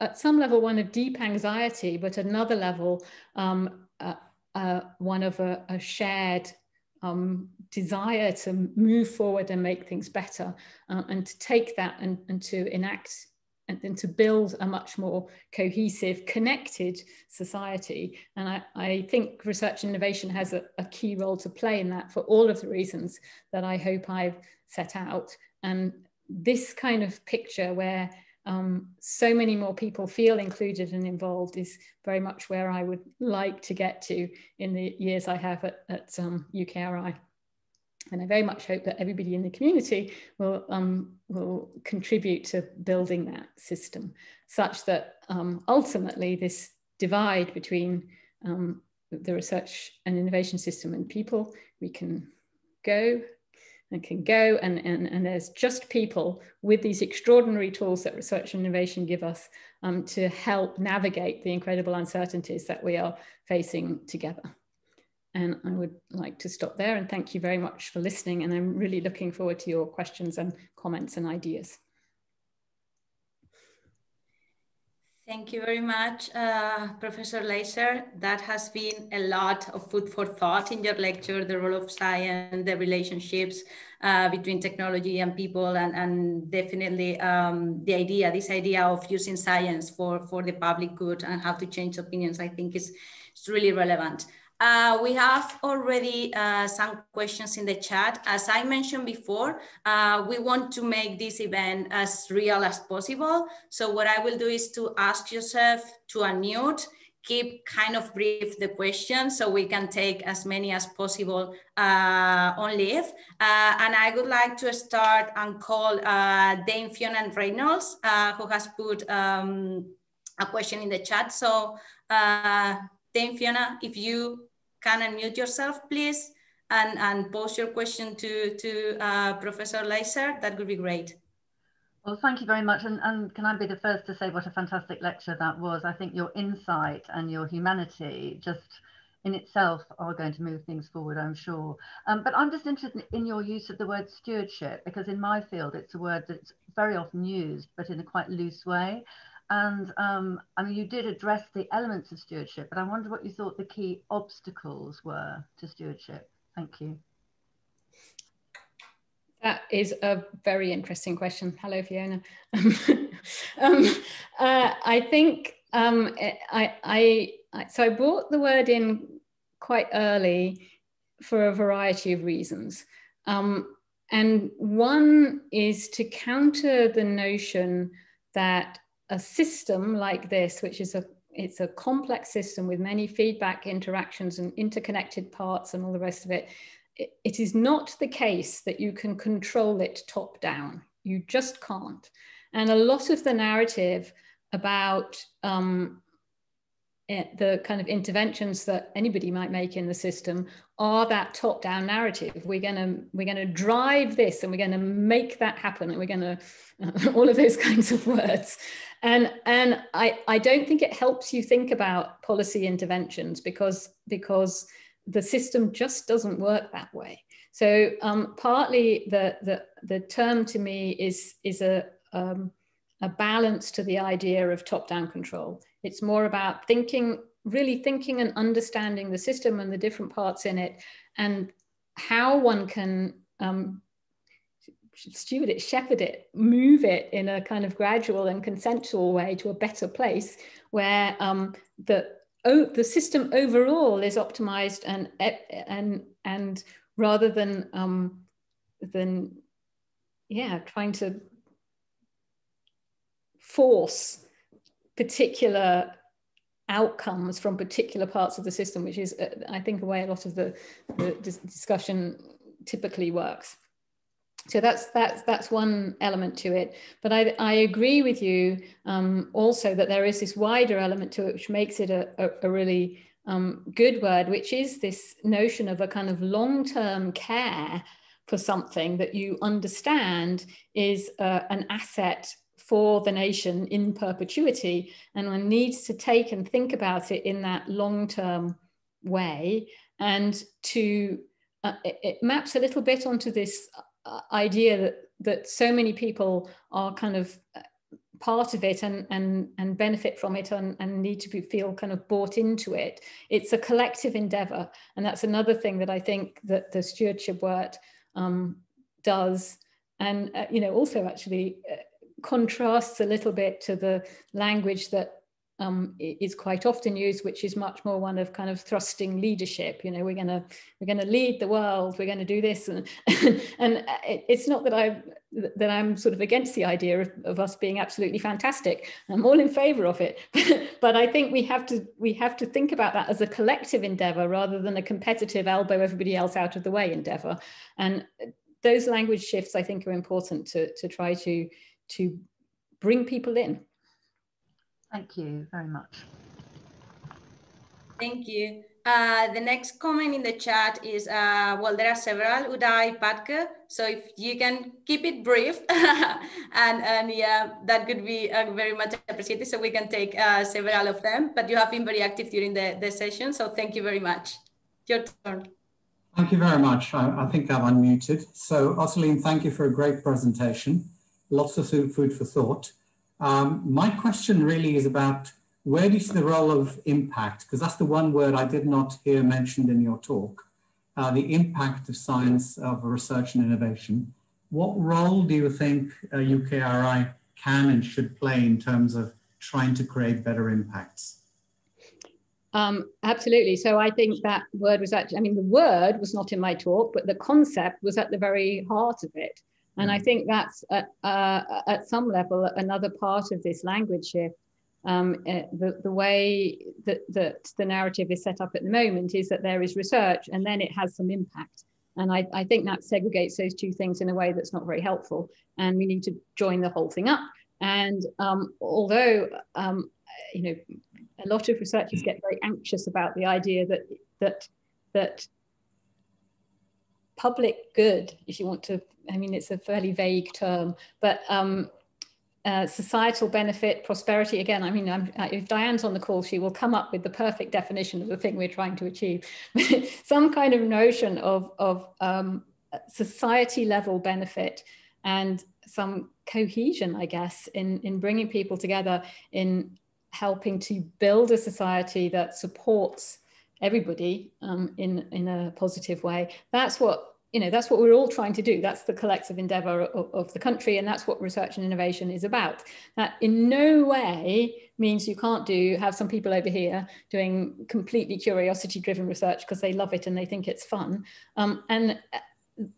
at some level one of deep anxiety, but another level um, uh, uh, one of a, a shared um, desire to move forward and make things better, uh, and to take that and, and to enact and then to build a much more cohesive, connected society. And I, I think research and innovation has a, a key role to play in that for all of the reasons that I hope I've set out. And this kind of picture where um, so many more people feel included and involved is very much where I would like to get to in the years I have at, at um, U K R I. And I very much hope that everybody in the community will, um, will contribute to building that system such that um, ultimately this divide between um, the research and innovation system and people, we can go and can go and, and, and there's just people with these extraordinary tools that research and innovation give us um, to help navigate the incredible uncertainties that we are facing together. And I would like to stop there and thank you very much for listening, and I'm really looking forward to your questions and comments and ideas. Thank you very much, uh, Professor Leyser. That has been a lot of food for thought in your lecture, the role of science, the relationships uh, between technology and people, and, and definitely um, the idea, this idea of using science for, for the public good and how to change opinions, I think is, is really relevant. Uh, we have already uh, some questions in the chat. As I mentioned before, uh, we want to make this event as real as possible. So what I will do is to ask yourself to unmute, keep kind of brief the question so we can take as many as possible uh, on leave. Uh, and I would like to start and call uh, Dame Fiona Reynolds, uh, who has put um, a question in the chat. So uh, Dame Fiona, if you can unmute yourself, please, and, and pose your question to, to uh, Professor Leyser, that would be great. Well, thank you very much. And, and can I be the first to say what a fantastic lecture that was? I think your insight and your humanity just in itself are going to move things forward, I'm sure. Um, but I'm just interested in your use of the word stewardship, because in my field, it's a word that's very often used, but in a quite loose way. And um, I mean, you did address the elements of stewardship, but I wonder what you thought the key obstacles were to stewardship. Thank you. That is a very interesting question. Hello, Fiona. um, uh, I think um, I, I, I, so I brought the word in quite early for a variety of reasons. Um, and one is to counter the notion that a system like this, which is a, it's a complex system with many feedback interactions and interconnected parts and all the rest of it, it is not the case that you can control it top down. You just can't. And a lot of the narrative about um, it, the kind of interventions that anybody might make in the system are that top down narrative. We're going to we're going to drive this, and we're going to make that happen, and we're going to uh, all of those kinds of words. And and I I don't think it helps you think about policy interventions, because because. the system just doesn't work that way. So um, partly the, the, the term to me is, is a, um, a balance to the idea of top-down control. It's more about thinking, really thinking and understanding the system and the different parts in it, and how one can um, steward it, shepherd it, move it in a kind of gradual and consensual way to a better place where um, the Oh, the system overall is optimized, and and and rather than um, than yeah, trying to force particular outcomes from particular parts of the system, which is uh, I think a way a lot of the, the discussion typically works. So that's that's that's one element to it. But I, I agree with you um, also that there is this wider element to it, which makes it a, a, a really um, good word, which is this notion of a kind of long-term care for something that you understand is uh, an asset for the nation in perpetuity. And one needs to take and think about it in that long-term way. And to uh, it, it maps a little bit onto this idea that that so many people are kind of part of it and and and benefit from it and, and need to be, feel kind of bought into it. It's a collective endeavor, and that's another thing that I think that the stewardship work um, does, and uh, you know also actually uh, contrasts a little bit to the language that um, is quite often used, which is much more one of kind of thrusting leadership. You know, we're going to, we're going to lead the world, we're going to do this. And, and it's not that I, that I'm sort of against the idea of, of us being absolutely fantastic. I'm all in favor of it, but I think we have to, we have to think about that as a collective endeavor rather than a competitive elbow everybody else out of the way endeavor. And those language shifts, I think, are important to, to try to, to bring people in. Thank you very much. Thank you. Uh, the next comment in the chat is, uh, well, there are several. Uday Patke, so if you can keep it brief, and, and yeah, that could be uh, very much appreciated, so we can take uh, several of them, but you have been very active during the, the session, so thank you very much. Your turn. Thank you very much. I, I think I'm unmuted. So, Ottoline, thank you for a great presentation. Lots of food for thought. Um, my question really is about where do you see the role of impact, because that's the one word I did not hear mentioned in your talk, uh, the impact of science, of research and innovation. What role do you think uh, U K R I can and should play in terms of trying to create better impacts? Um, absolutely. So I think that word was actually, I mean, the word was not in my talk, but the concept was at the very heart of it. And I think that's, uh, uh, at some level, another part of this language shift. um, uh, the, the way that, that the narrative is set up at the moment is that there is research and then it has some impact. And I, I think that segregates those two things in a way that's not very helpful. And we need to join the whole thing up. And um, although, um, you know, a lot of researchers get very anxious about the idea that, that, that public good, if you want to, I mean, it's a fairly vague term, but um, uh, societal benefit, prosperity, again, I mean, I'm, if Diane's on the call, she will come up with the perfect definition of the thing we're trying to achieve. Some kind of notion of, of um, society level benefit and some cohesion, I guess, in, in bringing people together, in helping to build a society that supports everybody um, in, in a positive way. That's what, you know, that's what we're all trying to do. That's the collective endeavour of, of the country, and that's what research and innovation is about. That in no way means you can't do, have some people over here doing completely curiosity-driven research because they love it and they think it's fun. Um, and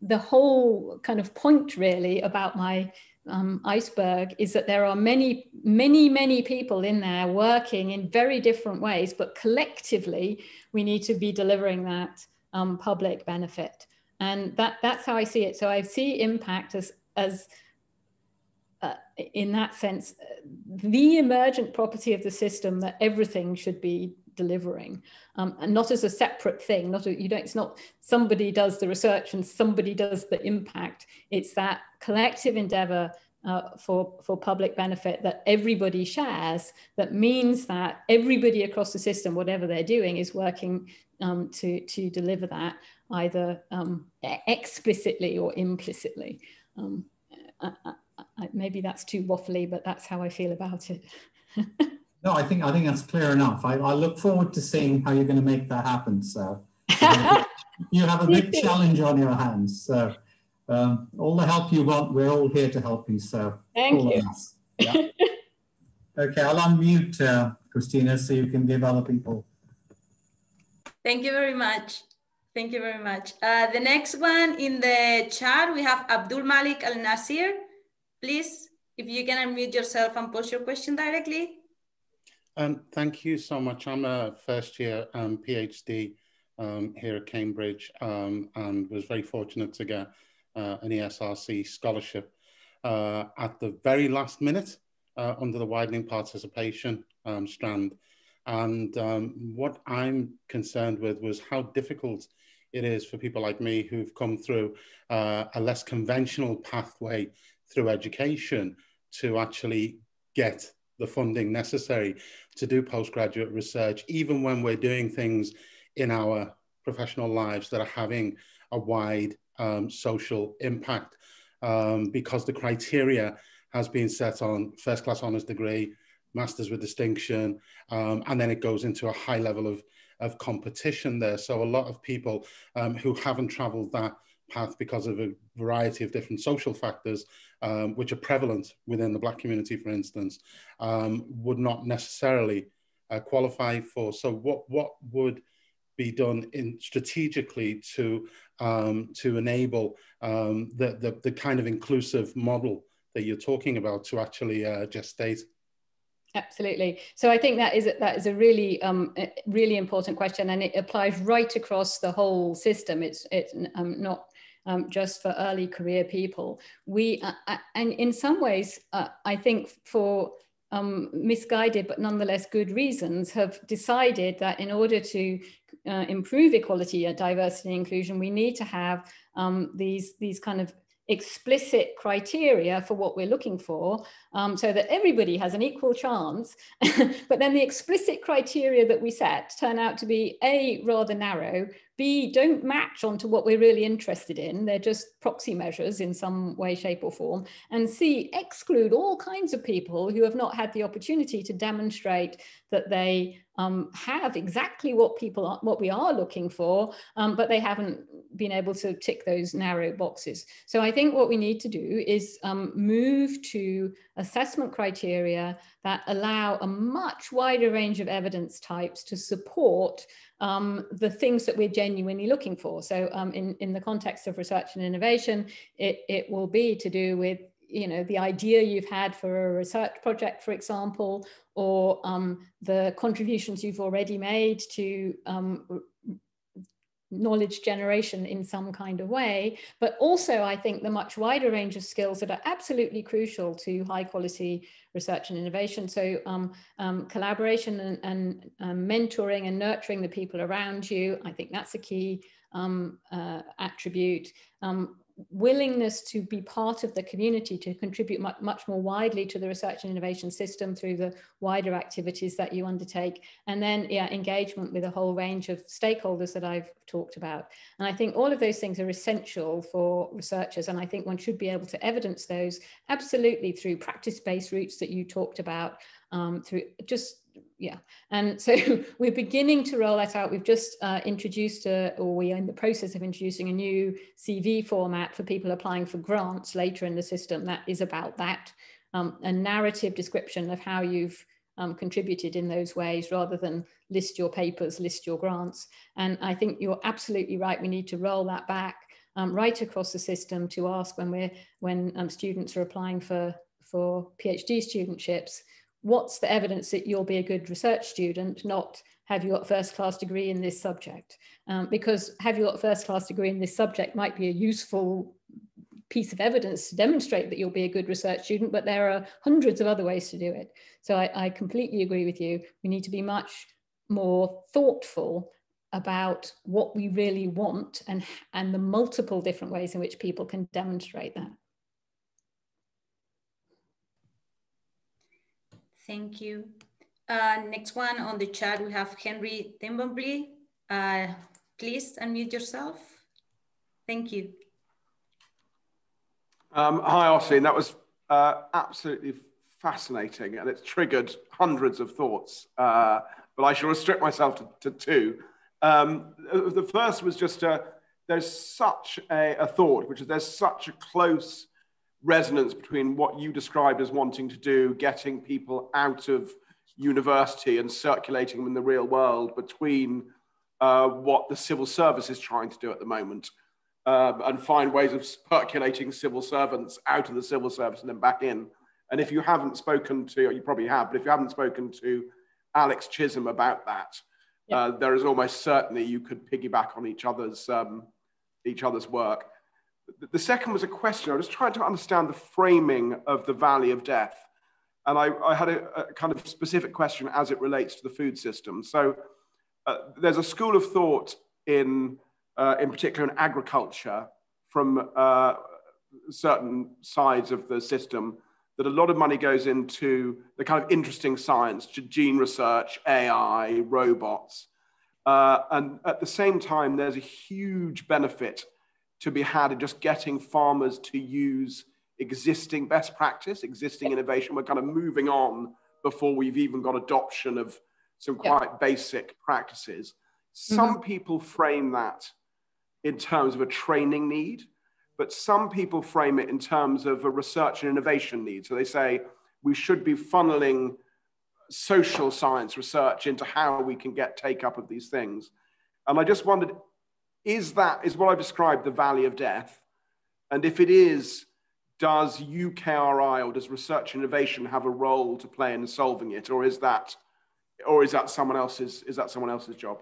the whole kind of point really about my Um, iceberg is that there are many, many, many people in there working in very different ways, but collectively we need to be delivering that um, public benefit. And that, that's how I see it. So I see impact as, as uh, in that sense, the emergent property of the system that everything should be delivering, um, and not as a separate thing. Not a, you don't. It's not somebody does the research and somebody does the impact. It's that collective endeavour uh, for for public benefit that everybody shares. That means that everybody across the system, whatever they're doing, is working um, to to deliver that either um, explicitly or implicitly. Um, I, I, I, maybe that's too waffly, but that's how I feel about it. No, I think I think that's clear enough. I, I look forward to seeing how you're going to make that happen. So you have a big challenge on your hands. So um, all the help you want, we're all here to help you. So thank you. Yeah. Okay, I'll unmute uh, Cristina so you can give other people. Thank you very much. Thank you very much. Uh, the next one in the chat we have Abdul Malik Al Nasir. Please, if you can unmute yourself and pose your question directly. Um, thank you so much. I'm a first year um, PhD um, here at Cambridge um, and was very fortunate to get uh, an E S R C scholarship uh, at the very last minute uh, under the widening participation um, strand. And um, what I'm concerned with was how difficult it is for people like me who've come through uh, a less conventional pathway through education to actually get the funding necessary to do postgraduate research, even when we're doing things in our professional lives that are having a wide um, social impact, um, because the criteria has been set on first class honours degree, masters with distinction, um, and then it goes into a high level of, of competition there. So a lot of people um, who haven't travelled that path because of a variety of different social factors, um, which are prevalent within the Black community, for instance, um, would not necessarily uh, qualify for. So what, what would be done in strategically to, um, to enable um, the, the, the kind of inclusive model that you're talking about to actually uh, gestate? Absolutely. So I think that is a, that is a really, um, really important question, and it applies right across the whole system. It's, it's um, not Um, just for early career people. We, uh, and in some ways, uh, I think for um, misguided but nonetheless good reasons, have decided that in order to uh, improve equality, diversity and inclusion, we need to have um, these, these kind of explicit criteria for what we're looking for, um, so that everybody has an equal chance. But then the explicit criteria that we set turn out to be A, rather narrow, B, don't match onto what we're really interested in. They're just proxy measures in some way, shape or form. And C, exclude all kinds of people who have not had the opportunity to demonstrate that they um, have exactly what people are, what we are looking for, um, but they haven't been able to tick those narrow boxes. So I think what we need to do is um, move to assessment criteria that allow a much wider range of evidence types to support Um, the things that we're genuinely looking for. So um, in, in the context of research and innovation, it, it will be to do with you know, the idea you've had for a research project, for example, or um, the contributions you've already made to um, knowledge generation in some kind of way, but also I think the much wider range of skills that are absolutely crucial to high quality research and innovation. So um, um, collaboration and, and um, mentoring and nurturing the people around you, I think that's a key um, uh, attribute. Um, willingness to be part of the community, to contribute much, much more widely to the research and innovation system through the wider activities that you undertake, and then yeah, engagement with a whole range of stakeholders that I've talked about. And I think all of those things are essential for researchers, and I think one should be able to evidence those absolutely through practice-based routes that you talked about, um, through just Yeah, and so we're beginning to roll that out. We've just uh, introduced, a, or we are in the process of introducing a new C V format for people applying for grants later in the system that is about that, um, a narrative description of how you've um, contributed in those ways rather than list your papers, list your grants. And I think you're absolutely right, we need to roll that back um, right across the system to ask when, we're, when um, students are applying for, for PhD studentships, what's the evidence that you'll be a good research student, not have you got a first class degree in this subject? Um, because have you got a first class degree in this subject might be a useful piece of evidence to demonstrate that you'll be a good research student, but there are hundreds of other ways to do it. So I, I completely agree with you. We need to be much more thoughtful about what we really want and, and the multiple different ways in which people can demonstrate that. Thank you. Uh, next one on the chat, we have Henry Thimblebley. Uh, please unmute yourself. Thank you. Um, hi, Ottoline. That was uh, absolutely fascinating, and it's triggered hundreds of thoughts, uh, but I shall restrict myself to, to two. Um, the first was just a, there's such a, a thought, which is there's such a close resonance between what you described as wanting to do, getting people out of university and circulating them in the real world, between uh, what the civil service is trying to do at the moment um, and find ways of percolating civil servants out of the civil service and then back in. And if you haven't spoken to, or you probably have, but if you haven't spoken to Alex Chisholm about that, yeah. uh, there is almost certainly you could piggyback on each other's, um, each other's work. The second was a question. I was trying to understand the framing of the Valley of Death. And I, I had a, a kind of specific question as it relates to the food system. So uh, there's a school of thought in, uh, in particular in agriculture from uh, certain sides of the system that a lot of money goes into the kind of interesting science, gene research, A I, robots. Uh, and at the same time, there's a huge benefit to be had in just getting farmers to use existing best practice, existing innovation. We're kind of moving on before we've even got adoption of some quite yeah. basic practices. Some mm-hmm. people frame that in terms of a training need, but some people frame it in terms of a research and innovation need. So they say we should be funneling social science research into how we can get take up of these things. And I just wondered, Is that, is what I've described the Valley of Death? And if it is, does U K R I or does research innovation have a role to play in solving it? Or is that, or is that someone else's, is that someone else's job?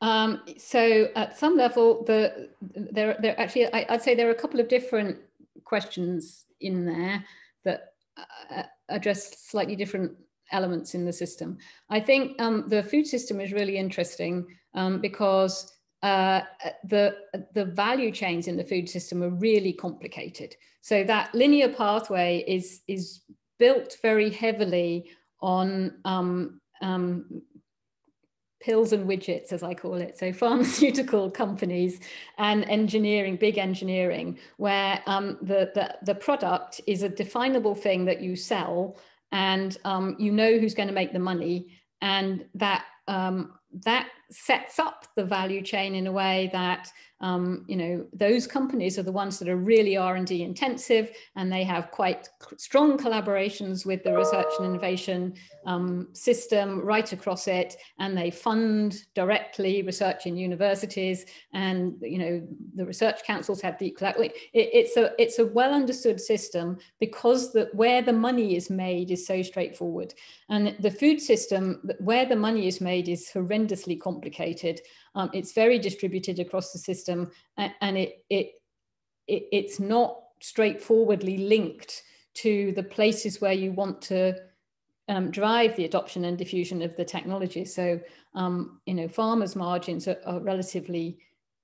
Um, so at some level, the, there, there actually, I, I'd say there are a couple of different questions in there that uh, address slightly different elements in the system. I think um, the food system is really interesting um, because Uh, the, the value chains in the food system are really complicated. So that linear pathway is, is built very heavily on um, um, pills and widgets, as I call it. So pharmaceutical companies and engineering, big engineering, where um, the, the, the product is a definable thing that you sell, and um, you know who's going to make the money, and that, um, that sets up the value chain in a way that, um, you know, those companies are the ones that are really R and D intensive, and they have quite strong collaborations with the research and innovation um, system right across it, and they fund directly research in universities, and, you know, the research councils have the, it, it's a it's a well understood system, because the, where the money is made is so straightforward, and the food system, where the money is made, is horrendously complicated. Um, it's very distributed across the system, and, and it, it, it it's not straightforwardly linked to the places where you want to um, drive the adoption and diffusion of the technology. So, um, you know, farmers' margins are, are relatively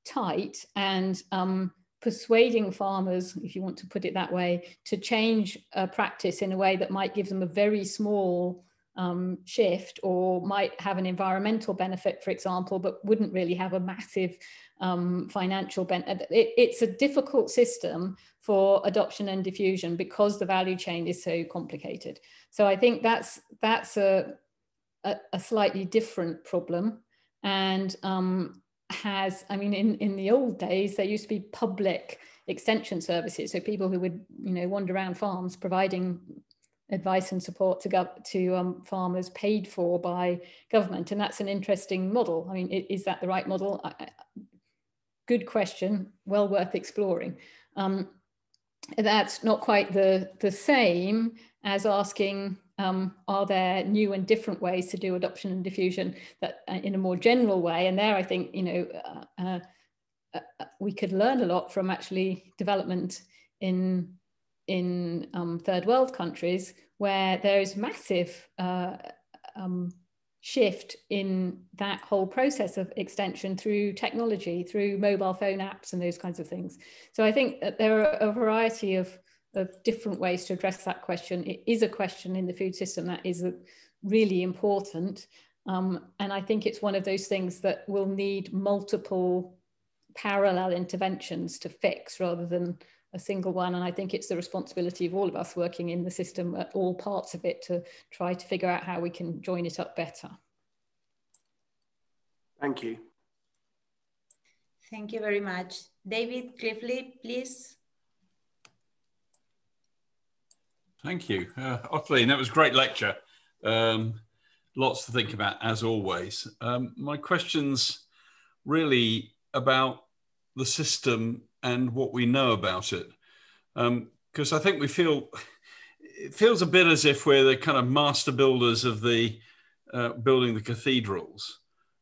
tight, and um, persuading farmers, if you want to put it that way, to change a practice in a way that might give them a very small Um, shift, or might have an environmental benefit, for example, but wouldn't really have a massive um, financial benefit. It, it's a difficult system for adoption and diffusion because the value chain is so complicated. So I think that's that's a a, a slightly different problem, and um, has, I mean, in in the old days there used to be public extension services, so people who would, you know, wander around farms providing advice and support to go to um, farmers, paid for by government, and that's an interesting model. I mean, is that the right model? I, I, good question, well worth exploring. Um, that's not quite the the same as asking, um, are there new and different ways to do adoption and diffusion that uh, in a more general way? And there, I think, you know, uh, uh, uh, we could learn a lot from actually development in. in um, third world countries, where there is massive uh, um, shift in that whole process of extension through technology, through mobile phone apps and those kinds of things. So I think that there are a variety of, of different ways to address that question. It is a question in the food system that is really important. Um, and I think it's one of those things that will need multiple parallel interventions to fix, rather than a single one, and I think it's the responsibility of all of us working in the system at all parts of it to try to figure out how we can join it up better. Thank you. Thank you very much. David Griffley, please. Thank you, uh, Ottoline, that was a great lecture. Um, lots to think about, as always. Um, my question's really about the system and what we know about it. Because um, I think we feel, it feels a bit as if we're the kind of master builders of the, uh, building the cathedrals.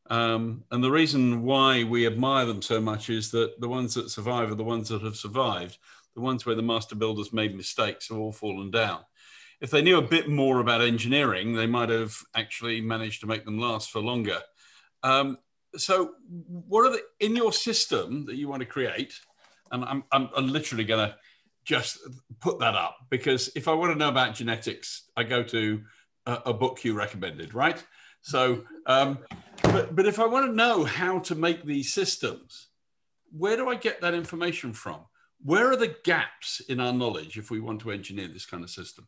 Um, and the reason why we admire them so much is that the ones that survive are the ones that have survived. The ones where the master builders made mistakes have all fallen down. If they knew a bit more about engineering, they might have actually managed to make them last for longer. Um, so what are the, in your system that you want to create, and I'm, I'm, I'm literally going to just put that up, because if I want to know about genetics, I go to a, a book you recommended, right? So, um, but, but if I want to know how to make these systems, where do I get that information from? Where are the gaps in our knowledge if we want to engineer this kind of system?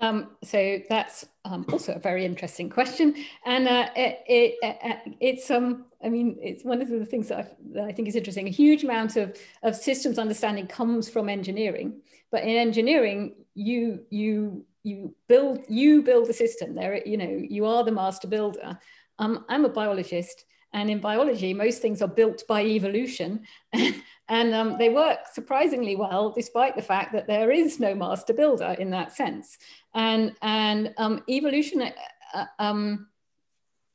Um, so that's um, also a very interesting question, and uh, it, it, it's um, I mean, it's one of the things that, I've, that I think is interesting. A huge amount of, of systems understanding comes from engineering, but in engineering, you you you build you build the system. There, you know, you are the master builder. Um, I'm a biologist, and in biology, most things are built by evolution, and um, they work surprisingly well, despite the fact that there is no master builder in that sense. And, and um, evolution, uh, um,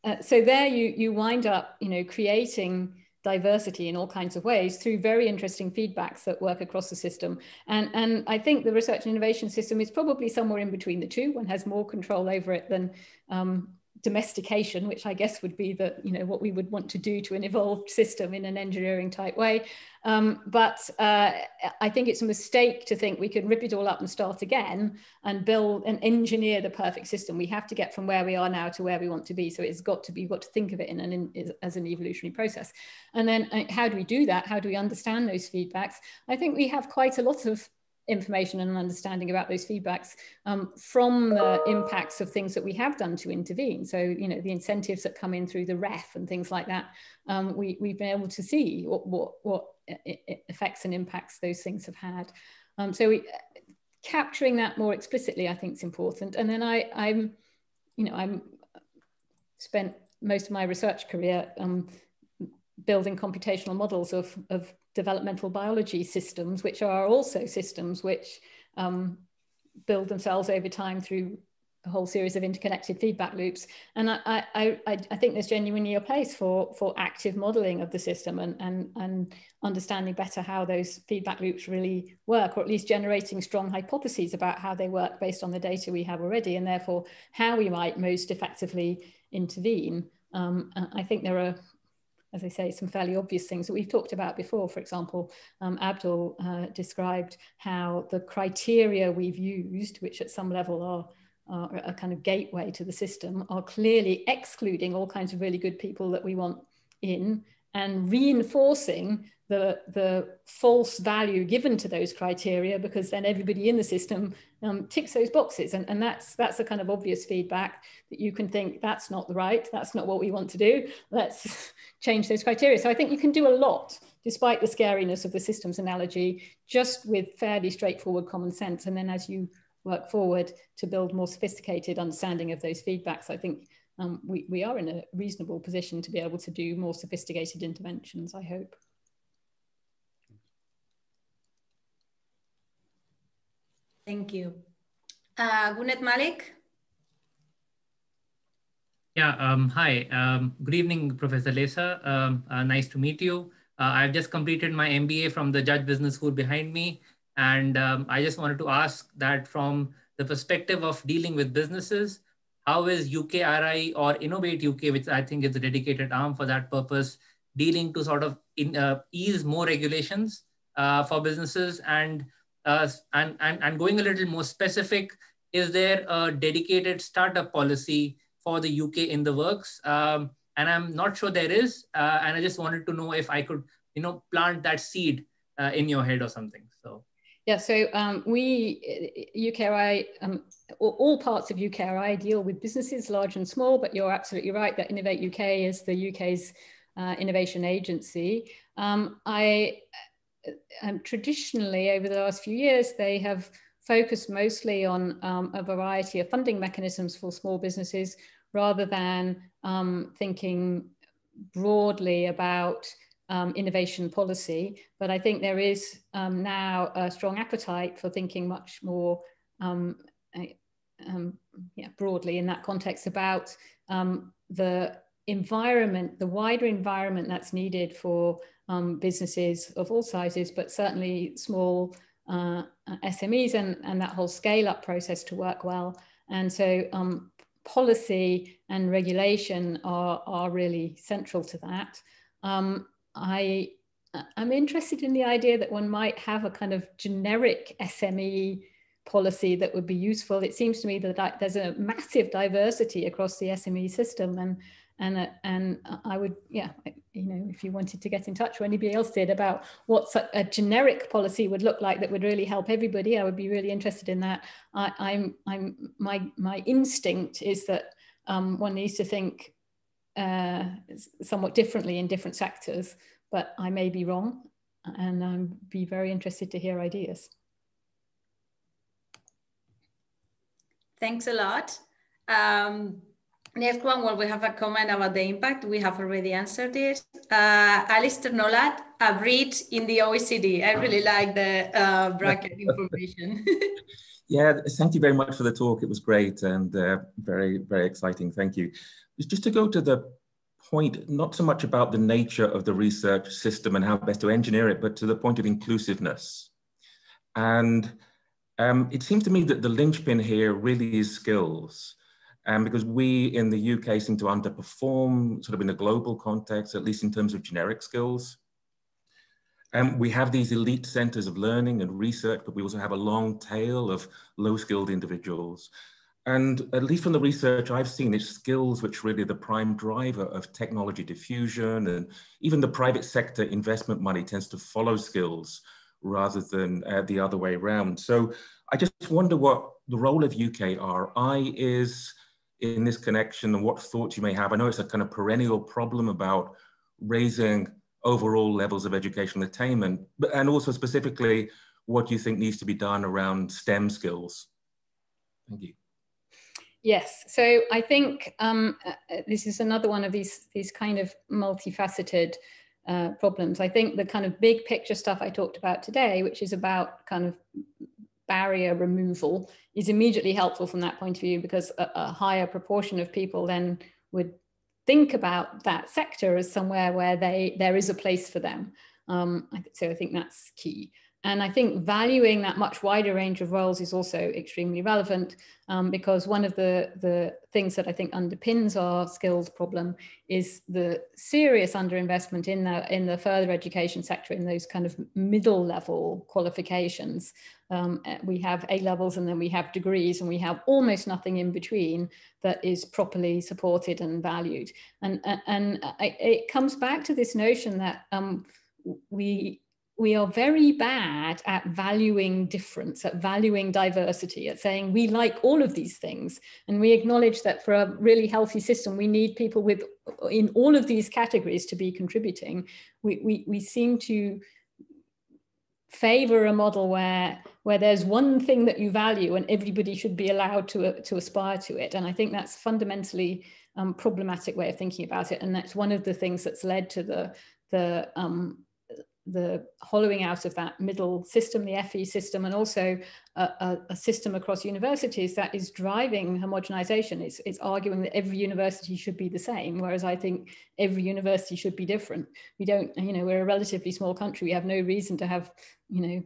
uh, so there you, you wind up, you know, creating diversity in all kinds of ways through very interesting feedbacks that work across the system. And, and I think the research and innovation system is probably somewhere in between the two. One has more control over it than um, domestication, which I guess would be the, you know, what we would want to do to an evolved system in an engineering type way. Um, but uh, I think it's a mistake to think we can rip it all up and start again and build and engineer the perfect system. We have to get from where we are now to where we want to be. So it's got to be, you've got to think of it in an, in, as an evolutionary process. And then uh, how do we do that? How do we understand those feedbacks? I think we have quite a lot of information and understanding about those feedbacks um, from the impacts of things that we have done to intervene. So, you know, the incentives that come in through the R E F and things like that, um, we, we've been able to see what, what, what effects and impacts those things have had. Um, so we, capturing that more explicitly, I think, is important. And then I, I'm, you know, I'm spent most of my research career um, building computational models of, of developmental biology systems, which are also systems which um, build themselves over time through a whole series of interconnected feedback loops. And I, I, I, I think there's genuinely a place for, for active modelling of the system and, and, and understanding better how those feedback loops really work, or at least generating strong hypotheses about how they work based on the data we have already, and therefore how we might most effectively intervene. Um, I think there are, as I say, some fairly obvious things that we've talked about before. For example, um, Abdul uh, described how the criteria we've used, which at some level are, are a kind of gateway to the system, are clearly excluding all kinds of really good people that we want in, and reinforcing the, the false value given to those criteria, because then everybody in the system um, ticks those boxes. And, and that's, that's a kind of obvious feedback that you can think, that's not right, that's not what we want to do, let's change those criteria. So I think you can do a lot, despite the scariness of the systems analogy, just with fairly straightforward common sense. And then as you work forward to build more sophisticated understanding of those feedbacks, I think um, we, we are in a reasonable position to be able to do more sophisticated interventions, I hope. Thank you. Uh, Gunet Malik? Yeah, um, hi. Um, good evening, Professor Leyser. Um, uh, nice to meet you. Uh, I've just completed my M B A from the Judge Business School behind me. And um, I just wanted to ask that from the perspective of dealing with businesses, how is U K R I or Innovate U K, which I think is a dedicated arm for that purpose, dealing to sort of in, uh, ease more regulations uh, for businesses? And Uh, and, and, and going a little more specific, is there a dedicated startup policy for the U K in the works? Um, and I'm not sure there is. Uh, and I just wanted to know if I could, you know, plant that seed uh, in your head or something. So yeah, so um, we, U K R I, um, all parts of U K R I deal with businesses, large and small, but you're absolutely right that Innovate U K is the U K's uh, innovation agency. Um, I... Um, traditionally, over the last few years, they have focused mostly on um, a variety of funding mechanisms for small businesses, rather than um, thinking broadly about um, innovation policy. But I think there is um, now a strong appetite for thinking much more um, um, yeah, broadly in that context about um, the environment, the wider environment that's needed for Um, businesses of all sizes, but certainly small uh, S M Es and, and that whole scale-up process to work well. And so um, policy and regulation are, are really central to that. Um, I, I'm interested in the idea that one might have a kind of generic S M E policy that would be useful. It seems to me that there's a massive diversity across the S M E system, and And, uh, and I would, yeah, you know, if you wanted to get in touch, or anybody else did, about what a generic policy would look like that would really help everybody, I would be really interested in that. I, I'm, I'm, my, my instinct is that um, one needs to think uh, somewhat differently in different sectors, but I may be wrong, and I'd be very interested to hear ideas. Thanks a lot. Um... Next one, well, we have a comment about the impact. We have already answered it. Uh, Alistair Nolat, a breach in the O E C D. I really like the uh, bracket information. Yeah, thank you very much for the talk. It was great and uh, very, very exciting. Thank you. Just to go to the point, not so much about the nature of the research system and how best to engineer it, but to the point of inclusiveness. And um, it seems to me that the linchpin here really is skills. Um, because we in the U K seem to underperform sort of in a global context, at least in terms of generic skills. Um, we have these elite centres of learning and research, but we also have a long tail of low-skilled individuals. And at least from the research I've seen, it's skills which really are the prime driver of technology diffusion, and even the private sector investment money tends to follow skills rather than uh, the other way around. So I just wonder what the role of U K R I is in this connection and what thoughts you may have. I know it's a kind of perennial problem about raising overall levels of educational attainment, but, and also specifically what you think needs to be done around STEM skills. Thank you. Yes, so I think um, this is another one of these, these kind of multifaceted uh, problems. I think the kind of big picture stuff I talked about today, which is about kind of barrier removal, is immediately helpful from that point of view, because a, a higher proportion of people then would think about that sector as somewhere where they there is a place for them. Um, so I think that's key. And I think valuing that much wider range of roles is also extremely relevant, um, because one of the, the things that I think underpins our skills problem is the serious underinvestment in the, in the further education sector, in those kind of middle level qualifications. Um, we have A levels and then we have degrees, and we have almost nothing in between that is properly supported and valued. And, and I, it comes back to this notion that um, we, We are very bad at valuing difference, at valuing diversity, at saying we like all of these things. And we acknowledge that for a really healthy system, we need people with in all of these categories to be contributing. We, we, we seem to favor a model where, where there's one thing that you value and everybody should be allowed to, uh, to aspire to it. And I think that's fundamentally um, problematic way of thinking about it. And that's one of the things that's led to the, the um, the hollowing out of that middle system, the F E system, and also a, a, a system across universities that is driving homogenization. It's, it's arguing that every university should be the same, whereas I think every university should be different. We don't, you know, we're a relatively small country. We have no reason to have, you know,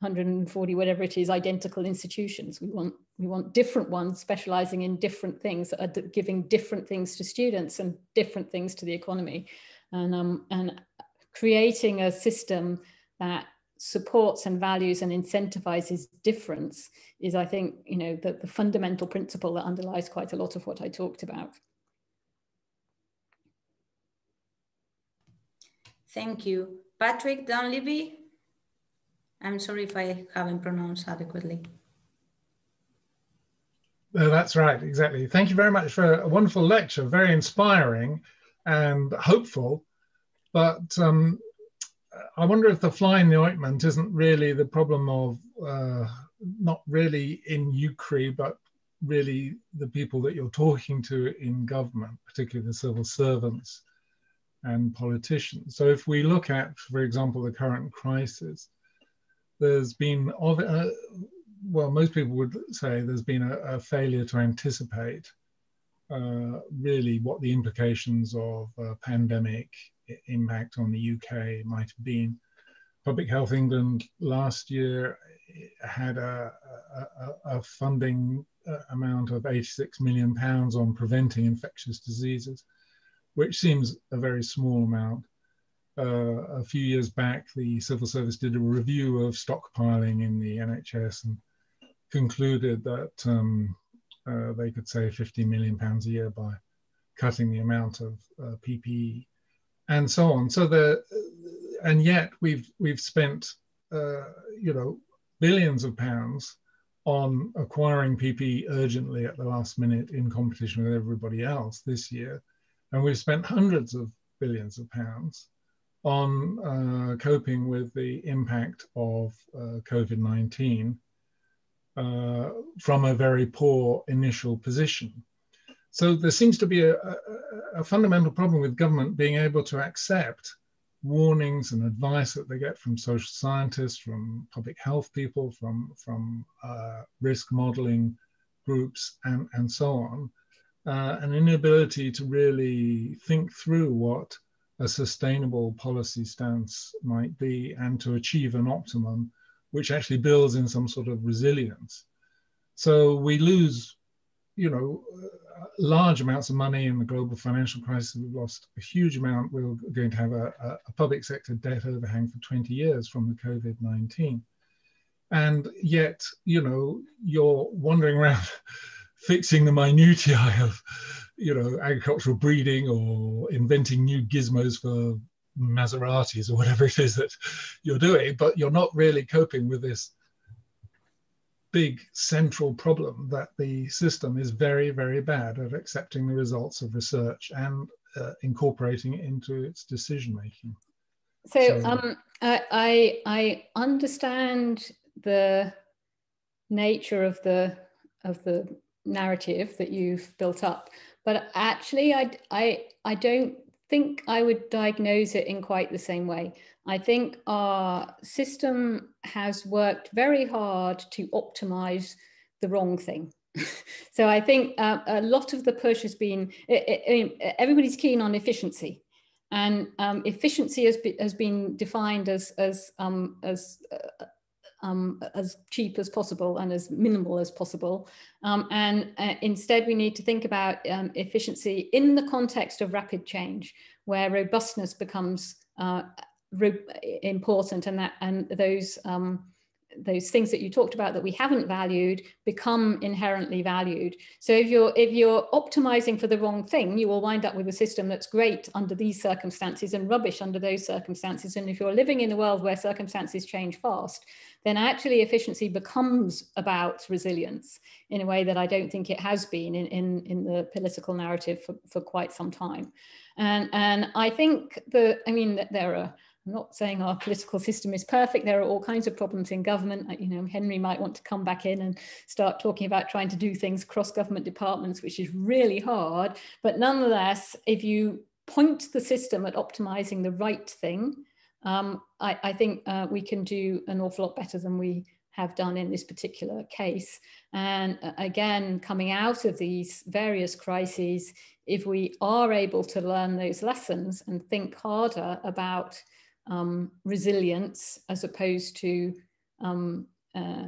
one hundred forty, whatever it is, identical institutions. We want, we want different ones specializing in different things, that are giving different things to students and different things to the economy. And, um, and, creating a system that supports and values and incentivizes difference is, I think, you know, the, the fundamental principle that underlies quite a lot of what I talked about. Thank you. Patrick Dunleavy, I'm sorry if I haven't pronounced adequately. No, that's right, exactly. Thank you very much for a wonderful lecture, very inspiring and hopeful. But um, I wonder if the fly in the ointment isn't really the problem of uh, not really in U C R I, but really the people that you're talking to in government, particularly the civil servants and politicians. So if we look at, for example, the current crisis, there's been, uh, well, most people would say there's been a, a failure to anticipate uh, really what the implications of a pandemic impact on the U K might have been. Public Health England last year had a, a, a funding amount of eighty-six million pounds on preventing infectious diseases, which seems a very small amount. Uh, a few years back, the civil service did a review of stockpiling in the N H S and concluded that um, uh, they could save fifty million pounds a year by cutting the amount of uh, P P E. And so on. So the, and yet we've we've spent uh, you know billions of pounds on acquiring P P E urgently at the last minute in competition with everybody else this year, and we've spent hundreds of billions of pounds on uh, coping with the impact of uh, COVID nineteen uh, from a very poor initial position. So there seems to be a, a, a fundamental problem with government being able to accept warnings and advice that they get from social scientists, from public health people, from, from uh, risk modeling groups, and, and so on. Uh, an inability to really think through what a sustainable policy stance might be and to achieve an optimum, which actually builds in some sort of resilience. So we lose, you know, large amounts of money in the global financial crisis. We've lost a huge amount. We're going to have a, a public sector debt overhang for twenty years from the COVID nineteen. And yet, you know, you're wandering around fixing the minutiae of, you know, agricultural breeding or inventing new gizmos for Maseratis or whatever it is that you're doing, but you're not really coping with this big central problem that the system is very, very bad at accepting the results of research and uh, incorporating it into its decision making. So, so um, I, I understand the nature of the of the narrative that you've built up, but actually, I I I don't think I would diagnose it in quite the same way. I think our system has worked very hard to optimize the wrong thing. So I think uh, a lot of the push has been, it, it, it, everybody's keen on efficiency, and um, efficiency has, be, has been defined as, as, um, as, uh, um, as cheap as possible and as minimal as possible. Um, and uh, instead we need to think about um, efficiency in the context of rapid change, where robustness becomes uh, important, and that and those um, those things that you talked about that we haven't valued become inherently valued. So if you're if you're optimizing for the wrong thing, you will wind up with a system that's great under these circumstances and rubbish under those circumstances. And if you're living in a world where circumstances change fast, then actually efficiency becomes about resilience in a way that I don't think it has been in in, in the political narrative for, for quite some time. And and I think the I mean that there are. I'm not saying our political system is perfect. There are all kinds of problems in government. You know, Henry might want to come back in and start talking about trying to do things across government departments, which is really hard. But nonetheless, if you point the system at optimizing the right thing, um, I, I think uh, we can do an awful lot better than we have done in this particular case. And again, coming out of these various crises, if we are able to learn those lessons and think harder about Um, resilience as opposed to um, uh,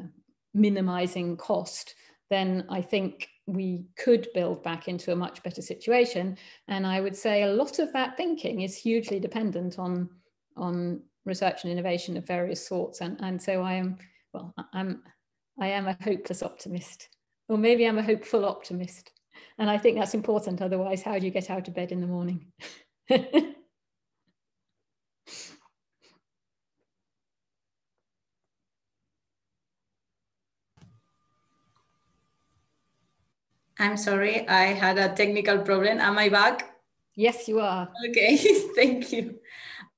minimizing cost, then I think we could build back into a much better situation. And I would say a lot of that thinking is hugely dependent on on research and innovation of various sorts. And and so I am well I'm I am a hopeless optimist, or maybe I'm a hopeful optimist, and I think that's important. Otherwise, how do you get out of bed in the morning? I'm sorry, I had a technical problem. Am I back? Yes, you are. Okay, thank you.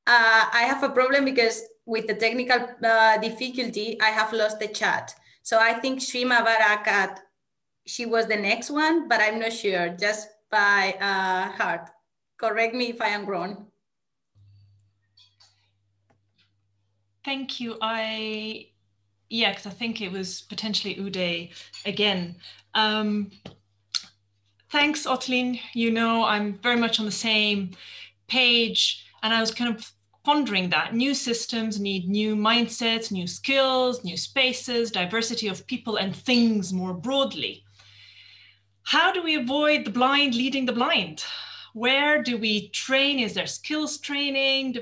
Uh, I have a problem because with the technical uh, difficulty, I have lost the chat. So I think Shima Barakat, she was the next one, but I'm not sure, just by uh, heart. Correct me if I am wrong. Thank you. I, yeah, because I think it was potentially Uday again. Um, Thanks, Ottoline. You know, I'm very much on the same page, and I was kind of pondering that new systems need new mindsets, new skills, new spaces, diversity of people and things more broadly. How do we avoid the blind leading the blind? Where do we train? Is there skills training?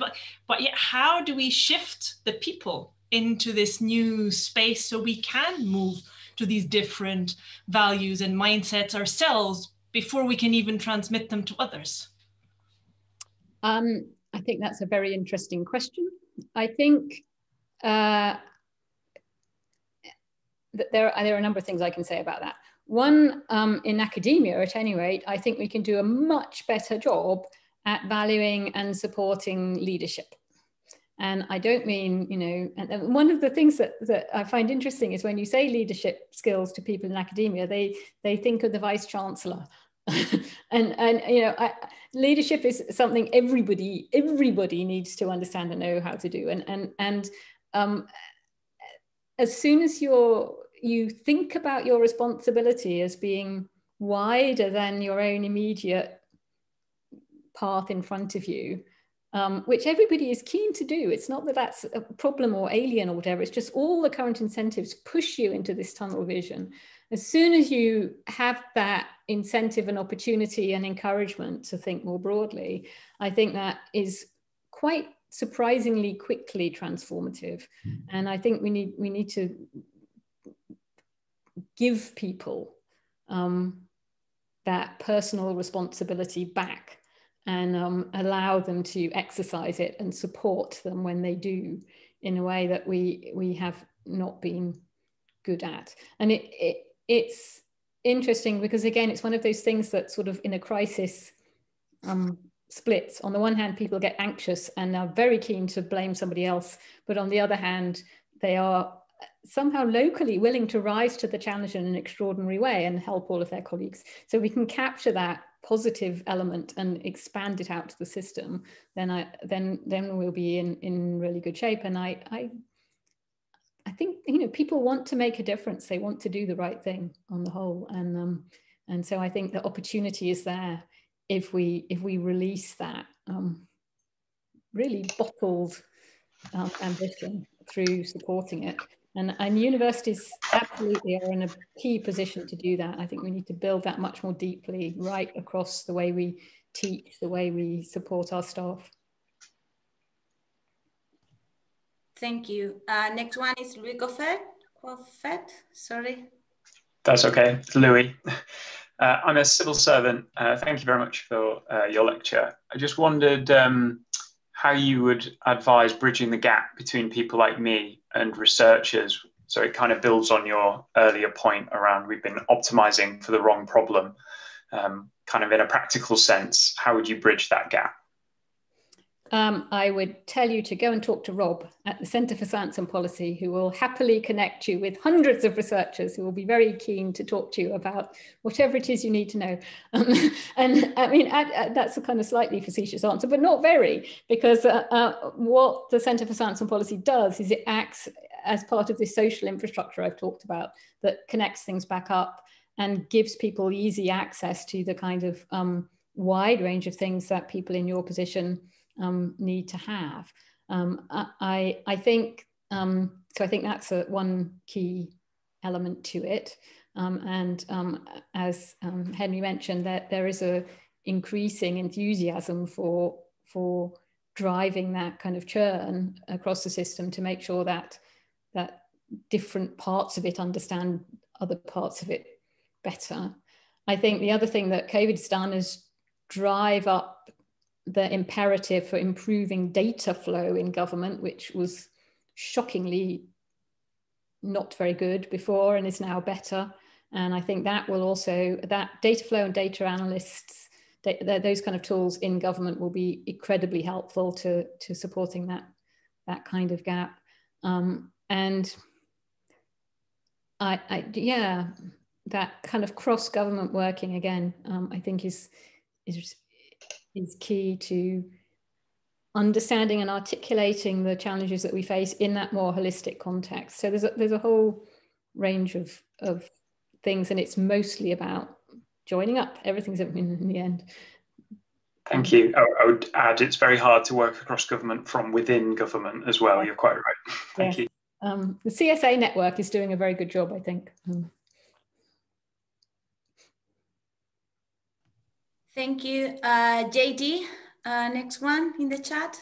But yet, how do we shift the people into this new space so we can move to these different values and mindsets ourselves before we can even transmit them to others? Um, I think that's a very interesting question. I think uh, that there are, there are a number of things I can say about that. One, um, in academia at any rate, I think we can do a much better job at valuing and supporting leadership. And I don't mean, you know, and one of the things that, that I find interesting is when you say leadership skills to people in academia, they, they think of the vice chancellor. and, and, you know, I, leadership is something everybody, everybody needs to understand and know how to do. And, and, and um, as soon as you're, you think about your responsibility as being wider than your own immediate path in front of you, Um, which everybody is keen to do. It's not that that's a problem or alien or whatever, it's just all the current incentives push you into this tunnel vision. As soon as you have that incentive and opportunity and encouragement to think more broadly, I think that is quite surprisingly quickly transformative. Mm-hmm. And I think we need, we need to give people um, that personal responsibility back and um, allow them to exercise it and support them when they do in a way that we we have not been good at. And it, it it's interesting because, again, it's one of those things that sort of in a crisis um, splits. On the one hand, people get anxious and are very keen to blame somebody else, but on the other hand, they are somehow locally willing to rise to the challenge in an extraordinary way and help all of their colleagues. So we can capture that positive element and expand it out to the system, then I then then we'll be in in really good shape. And I I I think, you know, people want to make a difference. They want to do the right thing on the whole, and um and so I think the opportunity is there if we if we release that um really bottled um, ambition through supporting it. And, and universities absolutely are in a key position to do that. I think we need to build that much more deeply right across the way we teach, the way we support our staff. Thank you. Uh, next one is Louis Coffet. Coffet, sorry. That's okay, it's Louis. Uh, I'm a civil servant. Uh, thank you very much for uh, your lecture. I just wondered um, how you would advise bridging the gap between people like me and researchers. So it kind of builds on your earlier point around we've been optimizing for the wrong problem. Um, kind of in a practical sense, how would you bridge that gap? Um, I would tell you to go and talk to Rob at the Centre for Science and Policy, who will happily connect you with hundreds of researchers who will be very keen to talk to you about whatever it is you need to know. Um, and I mean, at, at, that's a kind of slightly facetious answer, but not very, because uh, uh, what the Centre for Science and Policy does is it acts as part of this social infrastructure I've talked about that connects things back up and gives people easy access to the kind of um, wide range of things that people in your position Um, need to have. Um, I, I think, um, so I think that's a, one key element to it. Um, and um, as um, Henry mentioned, that there is a increasing enthusiasm for, for driving that kind of churn across the system to make sure that, that different parts of it understand other parts of it better. I think the other thing that COVID's done is drive up the imperative for improving data flow in government, which was shockingly not very good before and is now better. And I think that will also, that data flow and data analysts, data, those kind of tools in government will be incredibly helpful to, to supporting that, that kind of gap. Um, and I, I, yeah, that kind of cross-government working again, um, I think is, is is key to understanding and articulating the challenges that we face in that more holistic context. So there's a, there's a whole range of, of things, and it's mostly about joining up. Everything's in the end. Thank you. I would add it's very hard to work across government from within government as well. You're quite right. Thank yeah. you. Um, the C S A network is doing a very good job, I think. Um, Thank you. Uh, J D, uh, next one in the chat.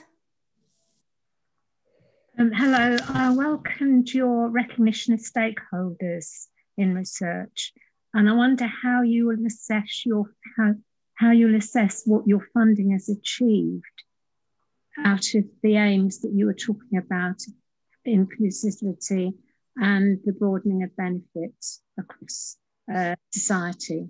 Um, hello, I welcomed your recognition of stakeholders in research, and I wonder how you will assess your how, how you'll assess what your funding has achieved out of the aims that you were talking about, inclusivity and the broadening of benefits across uh, society.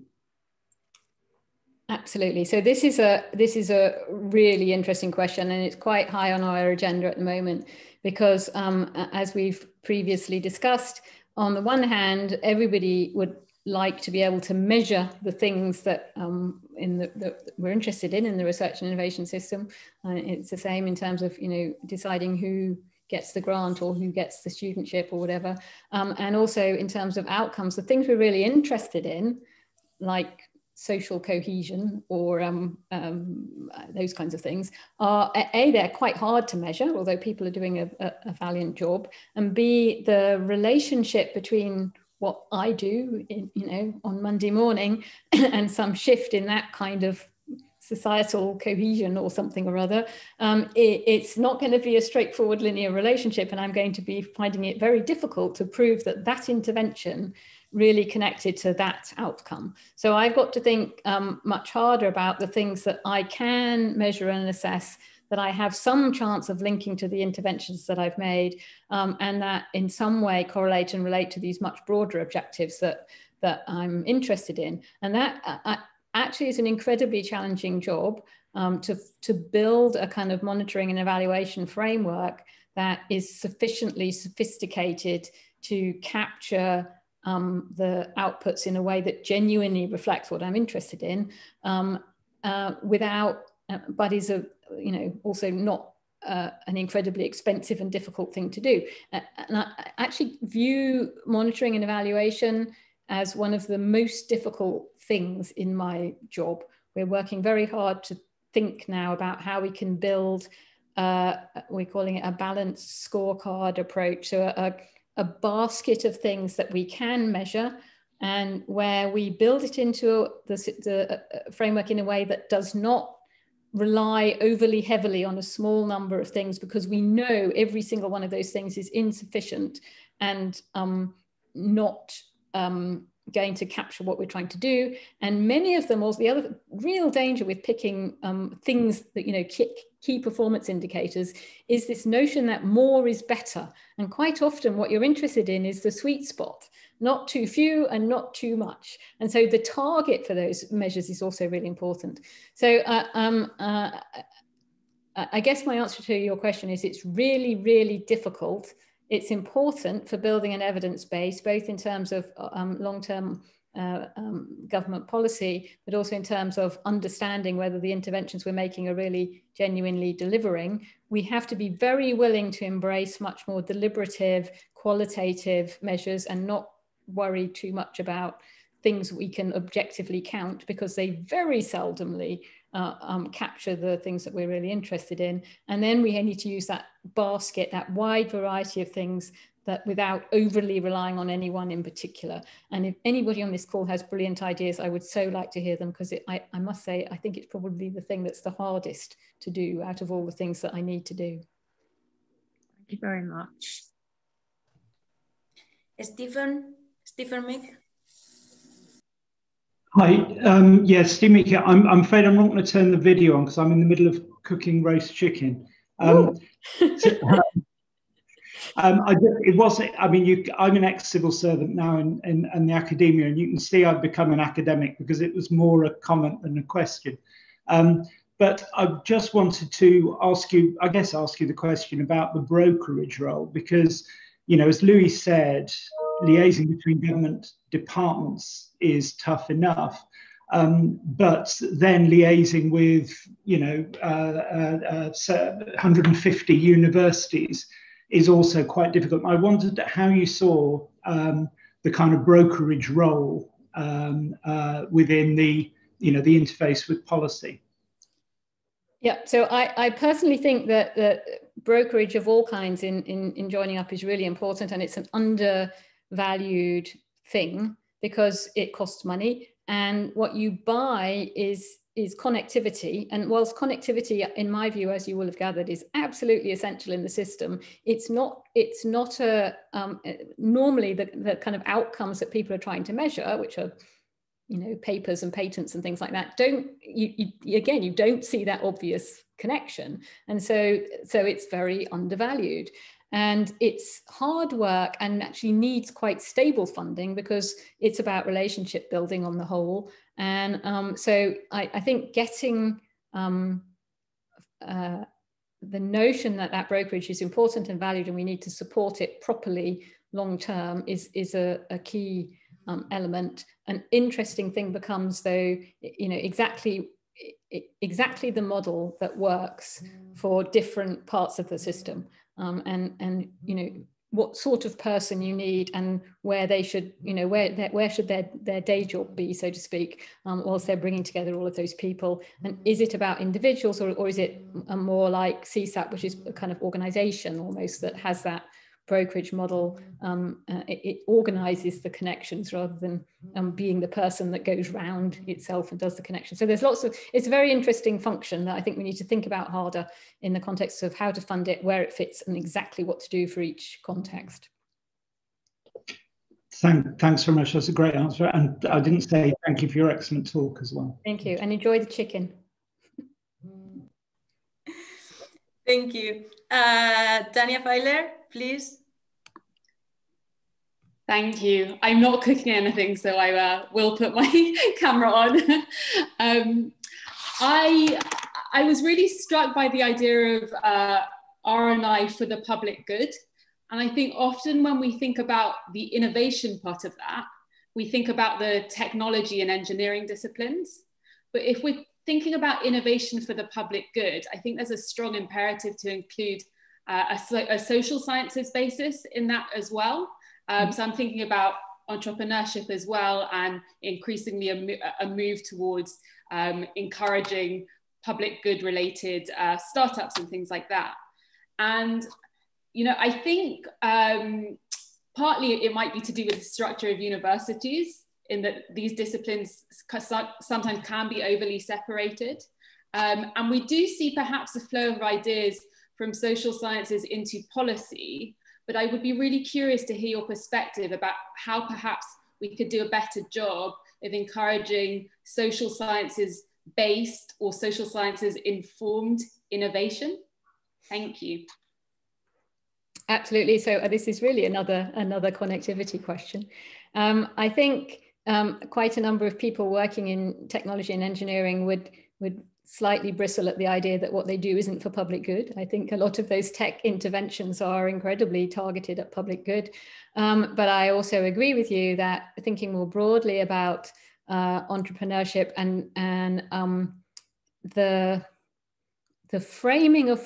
Absolutely. So this is a this is a really interesting question, and it's quite high on our agenda at the moment because, um, as we've previously discussed, on the one hand, everybody would like to be able to measure the things that um, in the, that we're interested in in the research and innovation system. Uh, it's the same in terms of, you know, deciding who gets the grant or who gets the studentship or whatever, um, and also in terms of outcomes, the things we're really interested in, like social cohesion or um, um, those kinds of things are, A, they're quite hard to measure, although people are doing a, a, a valiant job, and B, the relationship between what I do, in, you know, on Monday morning and some shift in that kind of societal cohesion or something or other, um, it, it's not going to be a straightforward linear relationship, and I'm going to be finding it very difficult to prove that that intervention really connected to that outcome. So I've got to think um, much harder about the things that I can measure and assess, that I have some chance of linking to the interventions that I've made, um, and that in some way correlate and relate to these much broader objectives that, that I'm interested in. And that uh, actually is an incredibly challenging job, um, to, to build a kind of monitoring and evaluation framework that is sufficiently sophisticated to capture um, the outputs in a way that genuinely reflects what I'm interested in, um, uh, without, uh, but is a, you know, also not uh, an incredibly expensive and difficult thing to do. Uh, and I actually view monitoring and evaluation as one of the most difficult things in my job. We're working very hard to think now about how we can build, uh, we're calling it a balanced scorecard approach, so a, a, a basket of things that we can measure, and where we build it into the, the framework in a way that does not rely overly heavily on a small number of things, because we know every single one of those things is insufficient and um, not um, going to capture what we're trying to do. And many of them, also the other real danger with picking um, things that, you know, key, key performance indicators, is this notion that more is better. And quite often what you're interested in is the sweet spot, not too few and not too much. And so the target for those measures is also really important. So uh, um, uh, I guess my answer to your question is it's really, really difficult. It's important for building an evidence base, both in terms of um, long-term uh, um, government policy, but also in terms of understanding whether the interventions we're making are really genuinely delivering. We have to be very willing to embrace much more deliberative, qualitative measures and not worry too much about things we can objectively count, because they very seldomly Uh, um, capture the things that we're really interested in. And then we need to use that basket, that wide variety of things, that without overly relying on any one in particular. And if anybody on this call has brilliant ideas, I would so like to hear them, because I, I must say, I think it's probably the thing that's the hardest to do out of all the things that I need to do. Thank you very much. Stephen, Stephen Mick. Hi, um, yes, Steve Mick here. I'm, I'm afraid I'm not going to turn the video on because I'm in the middle of cooking roast chicken. Um, so, um, um, I, it wasn't, I mean, you, I'm an ex-civil servant now in, in, in the academia, and you can see I've become an academic because it was more a comment than a question. Um, but I just wanted to ask you, I guess, ask you the question about the brokerage role, because, you know, as Louis said, liaising between government departments is tough enough, um, but then liaising with, you know, uh, uh, uh, one hundred fifty universities is also quite difficult. I wondered how you saw um, the kind of brokerage role um, uh, within the, you know, the interface with policy. Yeah, so I, I personally think that the brokerage of all kinds in, in, in joining up is really important, and it's an under valued thing because it costs money, and what you buy is is connectivity. And whilst connectivity, in my view, as you will have gathered, is absolutely essential in the system, it's not it's not a um, normally the, the kind of outcomes that people are trying to measure, which are, you know, papers and patents and things like that, don't you, you again you don't see that obvious connection, and so so it's very undervalued. And it's hard work and actually needs quite stable funding because it's about relationship building on the whole. And um, so I, I think getting um, uh, the notion that that brokerage is important and valued and we need to support it properly long term is, is a, a key um, element. An interesting thing becomes, though, you know, exactly exactly the model that works for different parts of the system. Um, and, and, you know, what sort of person you need and where they should, you know, where, where should their, their day job be, so to speak, um, whilst they're bringing together all of those people. And is it about individuals, or, or is it a more like C SAP, which is a kind of organisation almost that has that brokerage model? Um, uh, it, it organises the connections rather than um, being the person that goes round itself and does the connection. So there's lots of, it's a very interesting function that I think we need to think about harder in the context of how to fund it, where it fits, and exactly what to do for each context. Thank, thanks very much. That's a great answer. And I didn't say thank you for your excellent talk as well. Thank you. And enjoy the chicken. Thank you. Uh, Tania Feiler, please. Thank you. I'm not cooking anything, so I uh, will put my camera on. um, I, I was really struck by the idea of uh, R and I for the public good. And I think often when we think about the innovation part of that, we think about the technology and engineering disciplines. But if we're thinking about innovation for the public good, I think there's a strong imperative to include uh, a, so a social sciences basis in that as well. Um, so I'm thinking about entrepreneurship as well, and increasingly a, mo a move towards um, encouraging public good related uh, startups and things like that. And you know, I think um, partly it might be to do with the structure of universities, in that these disciplines sometimes can be overly separated. Um, and we do see perhaps a flow of ideas from social sciences into policy, but I would be really curious to hear your perspective about how perhaps we could do a better job of encouraging social sciences-based or social sciences-informed innovation. Thank you. Absolutely. So uh, this is really another another connectivity question. Um, I think um, quite a number of people working in technology and engineering would would slightly bristle at the idea that what they do isn't for public good. I think a lot of those tech interventions are incredibly targeted at public good. Um, but I also agree with you that thinking more broadly about uh, entrepreneurship and and um, the the framing of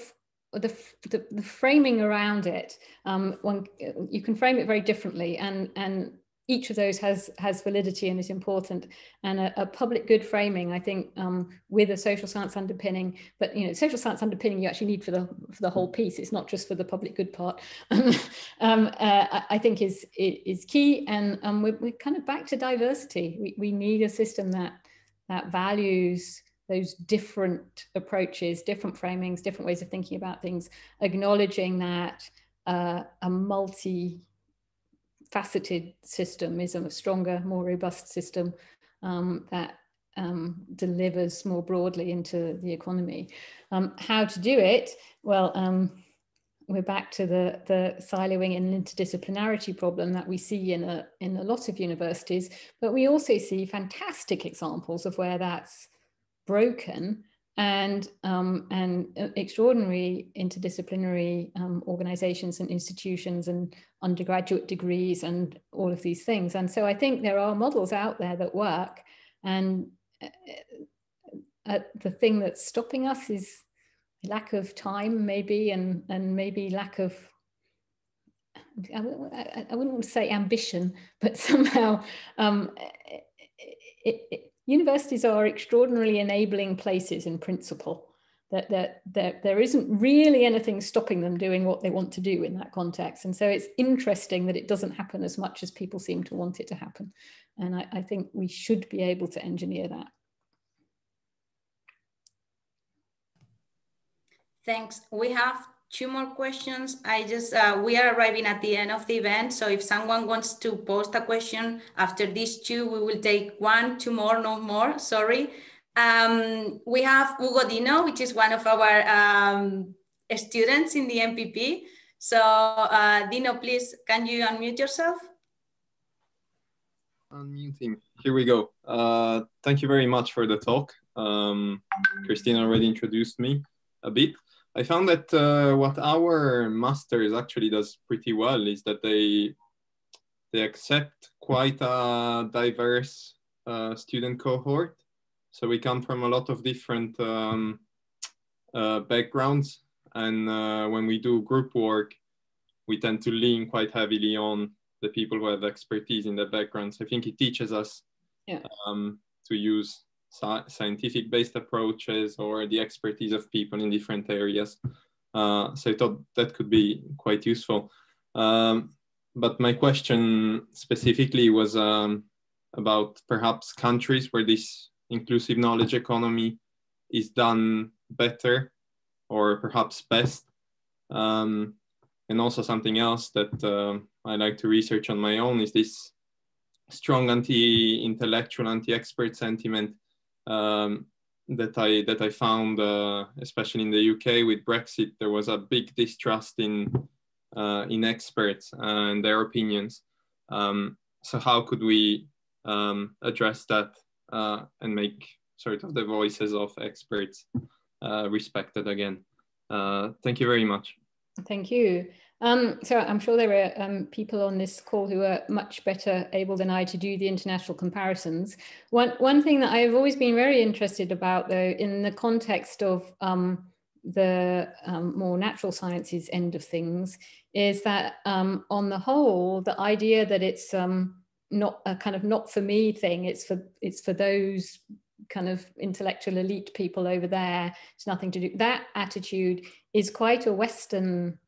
The, the, the framing around it, um, one, you can frame it very differently, and, and each of those has, has validity and is important. And a, a public good framing, I think, um, with a social science underpinning, but you know, social science underpinning you actually need for the, for the whole piece, it's not just for the public good part, um, uh, I think is, is key. And um, we're, we're kind of back to diversity. We, we need a system that, that values those different approaches, different framings, different ways of thinking about things, acknowledging that uh, a multi-faceted system is a stronger, more robust system um, that um, delivers more broadly into the economy. Um, how to do it? Well, um, we're back to the, the siloing and interdisciplinarity problem that we see in a, in a lot of universities, but we also see fantastic examples of where that's broken, and um, and extraordinary interdisciplinary um, organizations and institutions and undergraduate degrees and all of these things. And so I think there are models out there that work, and uh, the thing that's stopping us is lack of time maybe, and and maybe lack of, I, I, I wouldn't want to say ambition, but somehow um, it, it universities are extraordinarily enabling places in principle, that, that, that there isn't really anything stopping them doing what they want to do in that context. And so it's interesting that it doesn't happen as much as people seem to want it to happen. And I, I think we should be able to engineer that. Thanks. We have two more questions. I just, uh, we are arriving at the end of the event. So if someone wants to post a question after these two, we will take one, two more, no more, sorry. Um, we have Hugo Dino, which is one of our um, students in the M P P. So uh, Dino, please, can you unmute yourself? Unmuting, here we go. Uh, thank you very much for the talk. Um, Cristina already introduced me a bit. I found that uh, what our masters actually does pretty well is that they they accept quite a diverse uh, student cohort. So we come from a lot of different um, uh, backgrounds. And uh, when we do group work, we tend to lean quite heavily on the people who have expertise in their backgrounds. I think it teaches us yeah. um, to use scientific-based approaches or the expertise of people in different areas. Uh, so I thought that could be quite useful. Um, but my question specifically was um, about perhaps countries where this inclusive knowledge economy is done better or perhaps best. Um, and also something else that uh, I like to research on my own is this strong anti-intellectual, anti-expert sentiment um, that I that I found, uh, especially in the U K with Brexit. There was a big distrust in uh, in experts and their opinions. Um, so how could we um, address that uh, and make sort of the voices of experts uh, respected again? Uh, thank you very much. Thank you. Um, so I'm sure there are um, people on this call who are much better able than I to do the international comparisons. One, one thing that I've always been very interested about, though, in the context of um, the um, more natural sciences end of things, is that um, on the whole, the idea that it's um, not a kind of not for me thing, it's for, it's for those kind of intellectual elite people over there, it's nothing to do, that attitude is quite a Western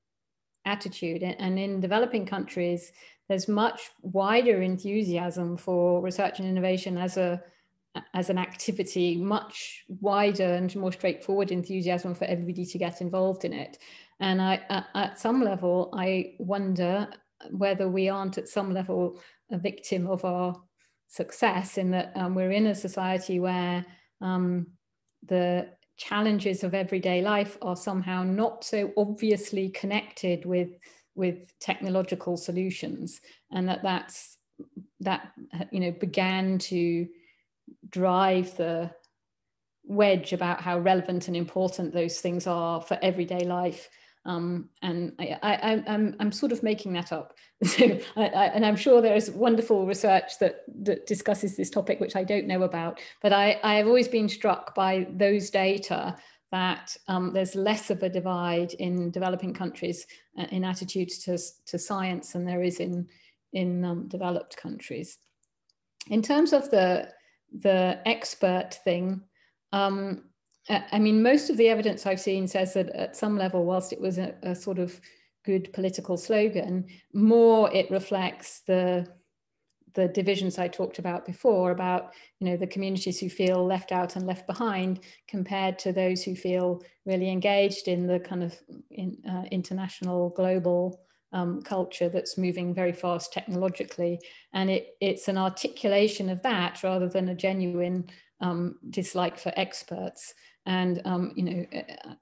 attitude, and in developing countries there's much wider enthusiasm for research and innovation as a as an activity, much wider and more straightforward enthusiasm for everybody to get involved in it. And I at some level I wonder whether we aren't at some level a victim of our success, in that um, we're in a society where um, the challenges of everyday life are somehow not so obviously connected with with technological solutions, and that that's that you know began to drive the wedge about how relevant and important those things are for everyday life. Um, and I, I, I'm, I'm sort of making that up. So, I, I, and I'm sure there is wonderful research that, that discusses this topic, which I don't know about. But I, I have always been struck by those data that um, there's less of a divide in developing countries uh, in attitudes to, to science than there is in, in um, developed countries. In terms of the, the expert thing, um, I mean, most of the evidence I've seen says that at some level, whilst it was a, a sort of good political slogan, more it reflects the, the divisions I talked about before, about, you know, the communities who feel left out and left behind compared to those who feel really engaged in the kind of in, uh, international global um, culture that's moving very fast technologically. And it, it's an articulation of that rather than a genuine um, dislike for experts. And, um, you know,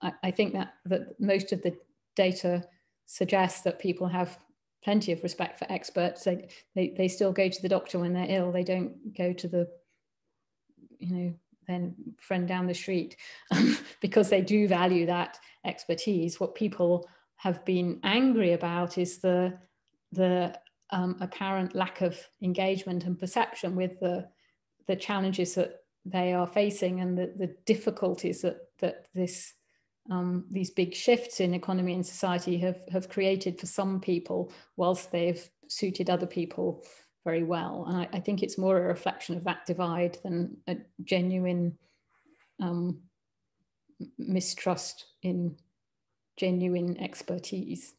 I, I think that, that most of the data suggests that people have plenty of respect for experts. They, they, they still go to the doctor when they're ill. They don't go to the, you know, their friend down the street because they do value that expertise. What people have been angry about is the, the um, apparent lack of engagement and perception with the, the challenges that they are facing, and the, the difficulties that, that this, um, these big shifts in economy and society have, have created for some people, whilst they've suited other people very well. And I, I think it's more a reflection of that divide than a genuine um, mistrust in genuine expertise.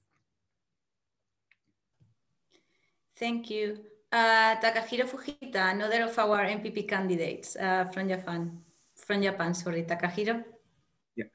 Thank you. Uh, Takahiro Fujita, another of our M P P candidates uh, from Japan. From Japan, sorry, Takahiro. Yeah,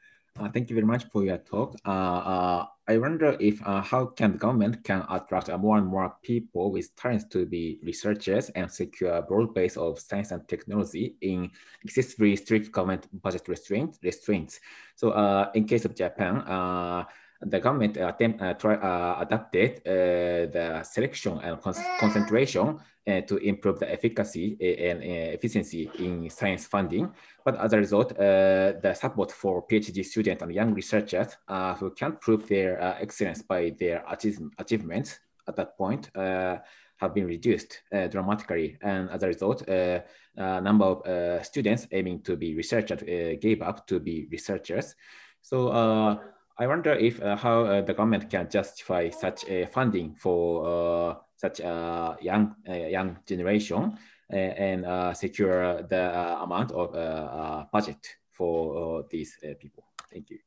uh, thank you very much for your talk. Uh, uh, I wonder if uh, how can the government can attract uh, more and more people with talents to be researchers and secure a broad base of science and technology in excessively strict government budget restraint, restraints. So, uh, in case of Japan, Uh, the government attempt, uh, try, uh, adapted uh, the selection and con concentration uh, to improve the efficacy and uh, efficiency in science funding. But as a result, uh, the support for PhD students and young researchers uh, who can't prove their uh, excellence by their achievements at that point uh, have been reduced uh, dramatically. And as a result, uh, a number of uh, students aiming to be researchers uh, gave up to be researchers. So, uh, I wonder if uh, how uh, the government can justify such uh, funding for uh, such a young uh, young generation uh, and uh, secure the uh, amount of uh, uh, budget for uh, these uh, people. Thank you.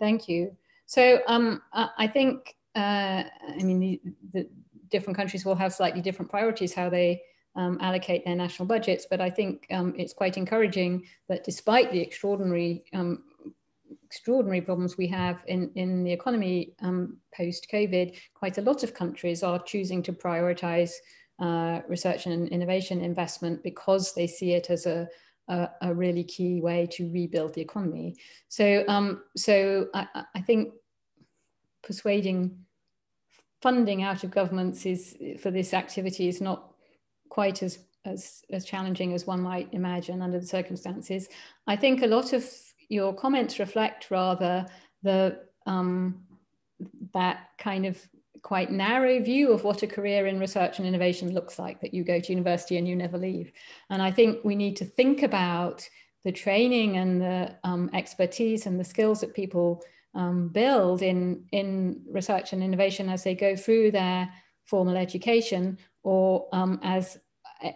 Thank you. So um, I think uh, I mean the, the different countries will have slightly different priorities how they Um, allocate their national budgets, but I think um, it's quite encouraging that despite the extraordinary um, extraordinary problems we have in, in the economy um, post-COVID, quite a lot of countries are choosing to prioritize uh, research and innovation investment because they see it as a, a, a really key way to rebuild the economy. So, um, so I, I think persuading funding out of governments is, for this activity is not quite as, as, as challenging as one might imagine under the circumstances. I think a lot of your comments reflect rather the um, that kind of quite narrow view of what a career in research and innovation looks like, that you go to university and you never leave. And I think we need to think about the training and the um, expertise and the skills that people um, build in, in research and innovation as they go through their formal education, or um, as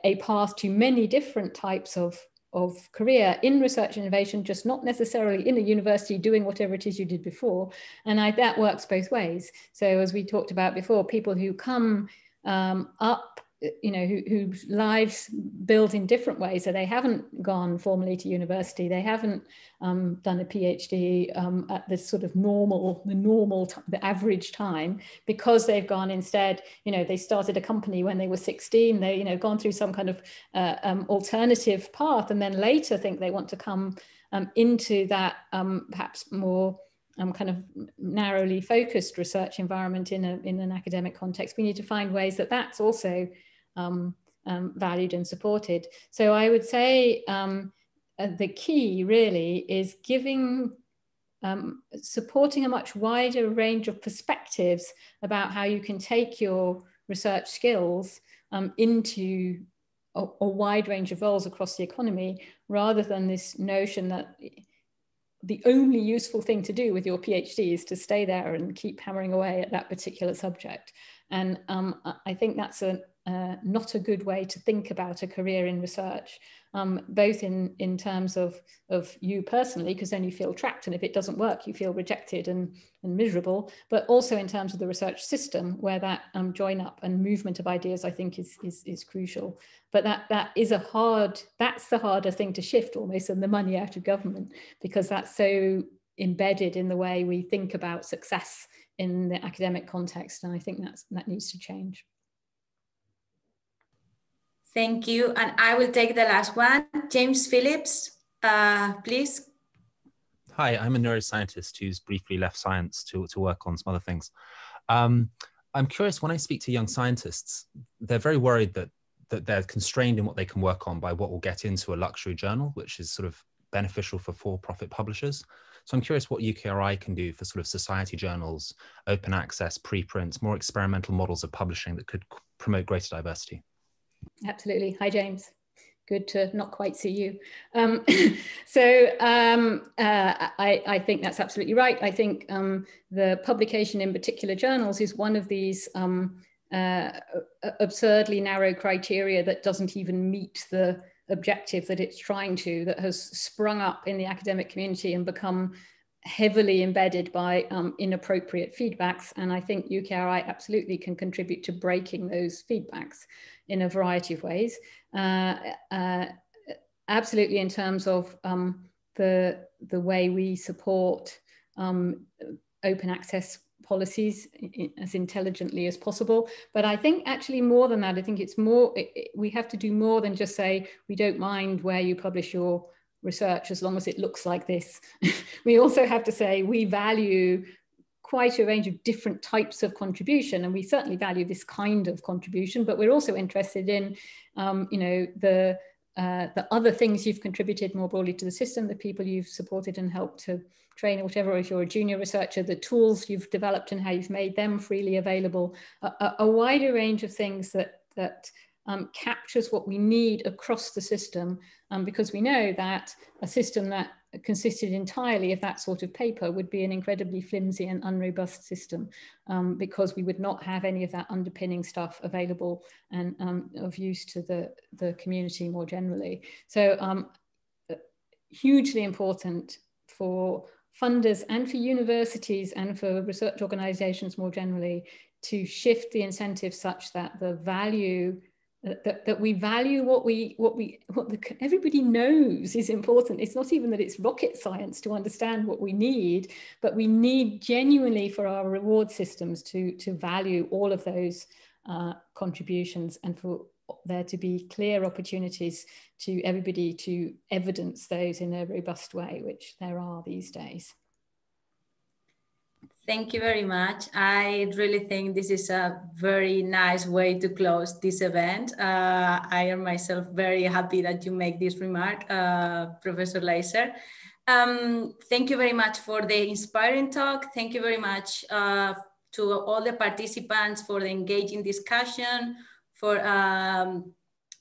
a path to many different types of of career in research and innovation, just not necessarily in a university doing whatever it is you did before. And I, that works both ways. So as we talked about before, people who come um, up, you know, who, whose lives build in different ways. So they haven't gone formally to university. They haven't um, done a PhD um, at the sort of normal, the normal, the average time, because they've gone instead, you know, they started a company when they were sixteen, they, you know, gone through some kind of uh, um, alternative path, and then later think they want to come um, into that um, perhaps more Um, kind of narrowly focused research environment in, a, in an academic context. We need to find ways that that's also um, um, valued and supported. So I would say um, uh, the key really is giving, um, supporting a much wider range of perspectives about how you can take your research skills um, into a, a wide range of roles across the economy, rather than this notion that the only useful thing to do with your PhD is to stay there and keep hammering away at that particular subject. And um, I think that's a, uh, not a good way to think about a career in research, um, both in, in terms of, of you personally, because then you feel trapped, and if it doesn't work, you feel rejected and, and miserable, but also in terms of the research system, where that um, join up and movement of ideas, I think, is, is, is crucial. But that, that is a hard, that's the harder thing to shift almost than the money out of government, because that's so embedded in the way we think about success in the academic context. And I think that's, that needs to change. Thank you. And I will take the last one. James Phillips, uh, please. Hi, I'm a neuroscientist who's briefly left science to, to work on some other things. Um, I'm curious, when I speak to young scientists, they're very worried that, that they're constrained in what they can work on by what will get into a luxury journal, which is sort of beneficial for for-profit publishers. So I'm curious what U K R I can do for sort of society journals, open access, preprints, more experimental models of publishing that could promote greater diversity. Absolutely. Hi, James. Good to not quite see you. Um, so um, uh, I, I think that's absolutely right. I think um, the publication in particular journals is one of these um, uh, absurdly narrow criteria that doesn't even meet the objective that it's trying to, that has sprung up in the academic community and become heavily embedded by um, inappropriate feedbacks. And I think U K R I absolutely can contribute to breaking those feedbacks in a variety of ways. Uh, uh, absolutely, in terms of um, the, the way we support um, open access policies as intelligently as possible. But I think actually more than that, I think it's more, it, it, we have to do more than just say, we don't mind where you publish your research as long as it looks like this. We also have to say we value quite a range of different types of contribution, and we certainly value this kind of contribution, but we're also interested in um, you know, the, uh, the other things you've contributed more broadly to the system, the people you've supported and helped to train, or whatever, if you're a junior researcher, the tools you've developed and how you've made them freely available, a, a wider range of things that, that Um, captures what we need across the system, um, because we know that a system that consisted entirely of that sort of paper would be an incredibly flimsy and unrobust system, um, because we would not have any of that underpinning stuff available and um, of use to the, the community more generally. So um, hugely important for funders and for universities and for research organisations more generally to shift the incentive such that the value That, that we value what we what we what the, everybody knows is important. It's not even that it's rocket science to understand what we need, but we need genuinely for our reward systems to to value all of those uh, contributions, and for there to be clear opportunities to everybody to evidence those in a robust way, which there are these days. Thank you very much. I really think this is a very nice way to close this event. Uh, I am myself very happy that you make this remark, uh, Professor Leyser. Um, thank you very much for the inspiring talk. Thank you very much uh, to all the participants for the engaging discussion, for um,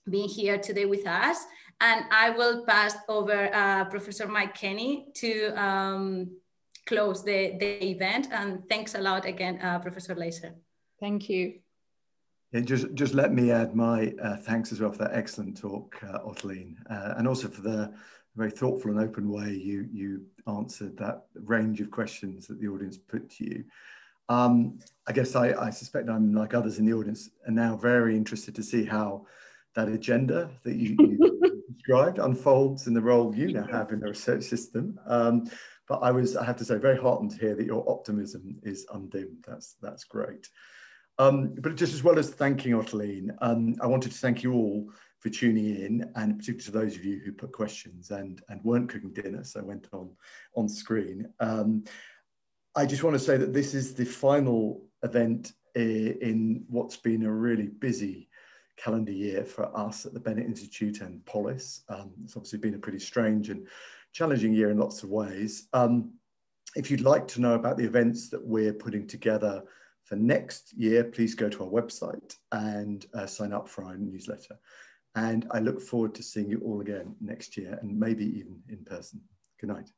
being here today with us. And I will pass over uh, Professor Mike Kenney to um, close the, the event. And thanks a lot again, uh, Professor Leyser. Thank you. Yeah, just, just let me add my uh, thanks as well for that excellent talk, uh, Ottoline, uh, and also for the very thoughtful and open way you, you answered that range of questions that the audience put to you. Um, I guess I, I suspect I'm, like others in the audience, are now very interested to see how that agenda that you, you described unfolds in the role you now have in the research system. Um, but I was, I have to say, very heartened to hear that your optimism is undimmed. That's, that's great. Um, but just as well as thanking Ottoline, um, I wanted to thank you all for tuning in, and particularly to those of you who put questions and, and weren't cooking dinner, so went on, on screen. Um, I just want to say that this is the final event in what's been a really busy calendar year for us at the Bennett Institute and Polis. Um, it's obviously been a pretty strange and challenging year in lots of ways. Um, if you'd like to know about the events that we're putting together for next year, please go to our website and uh, sign up for our newsletter. And I look forward to seeing you all again next year, and maybe even in person. Good night.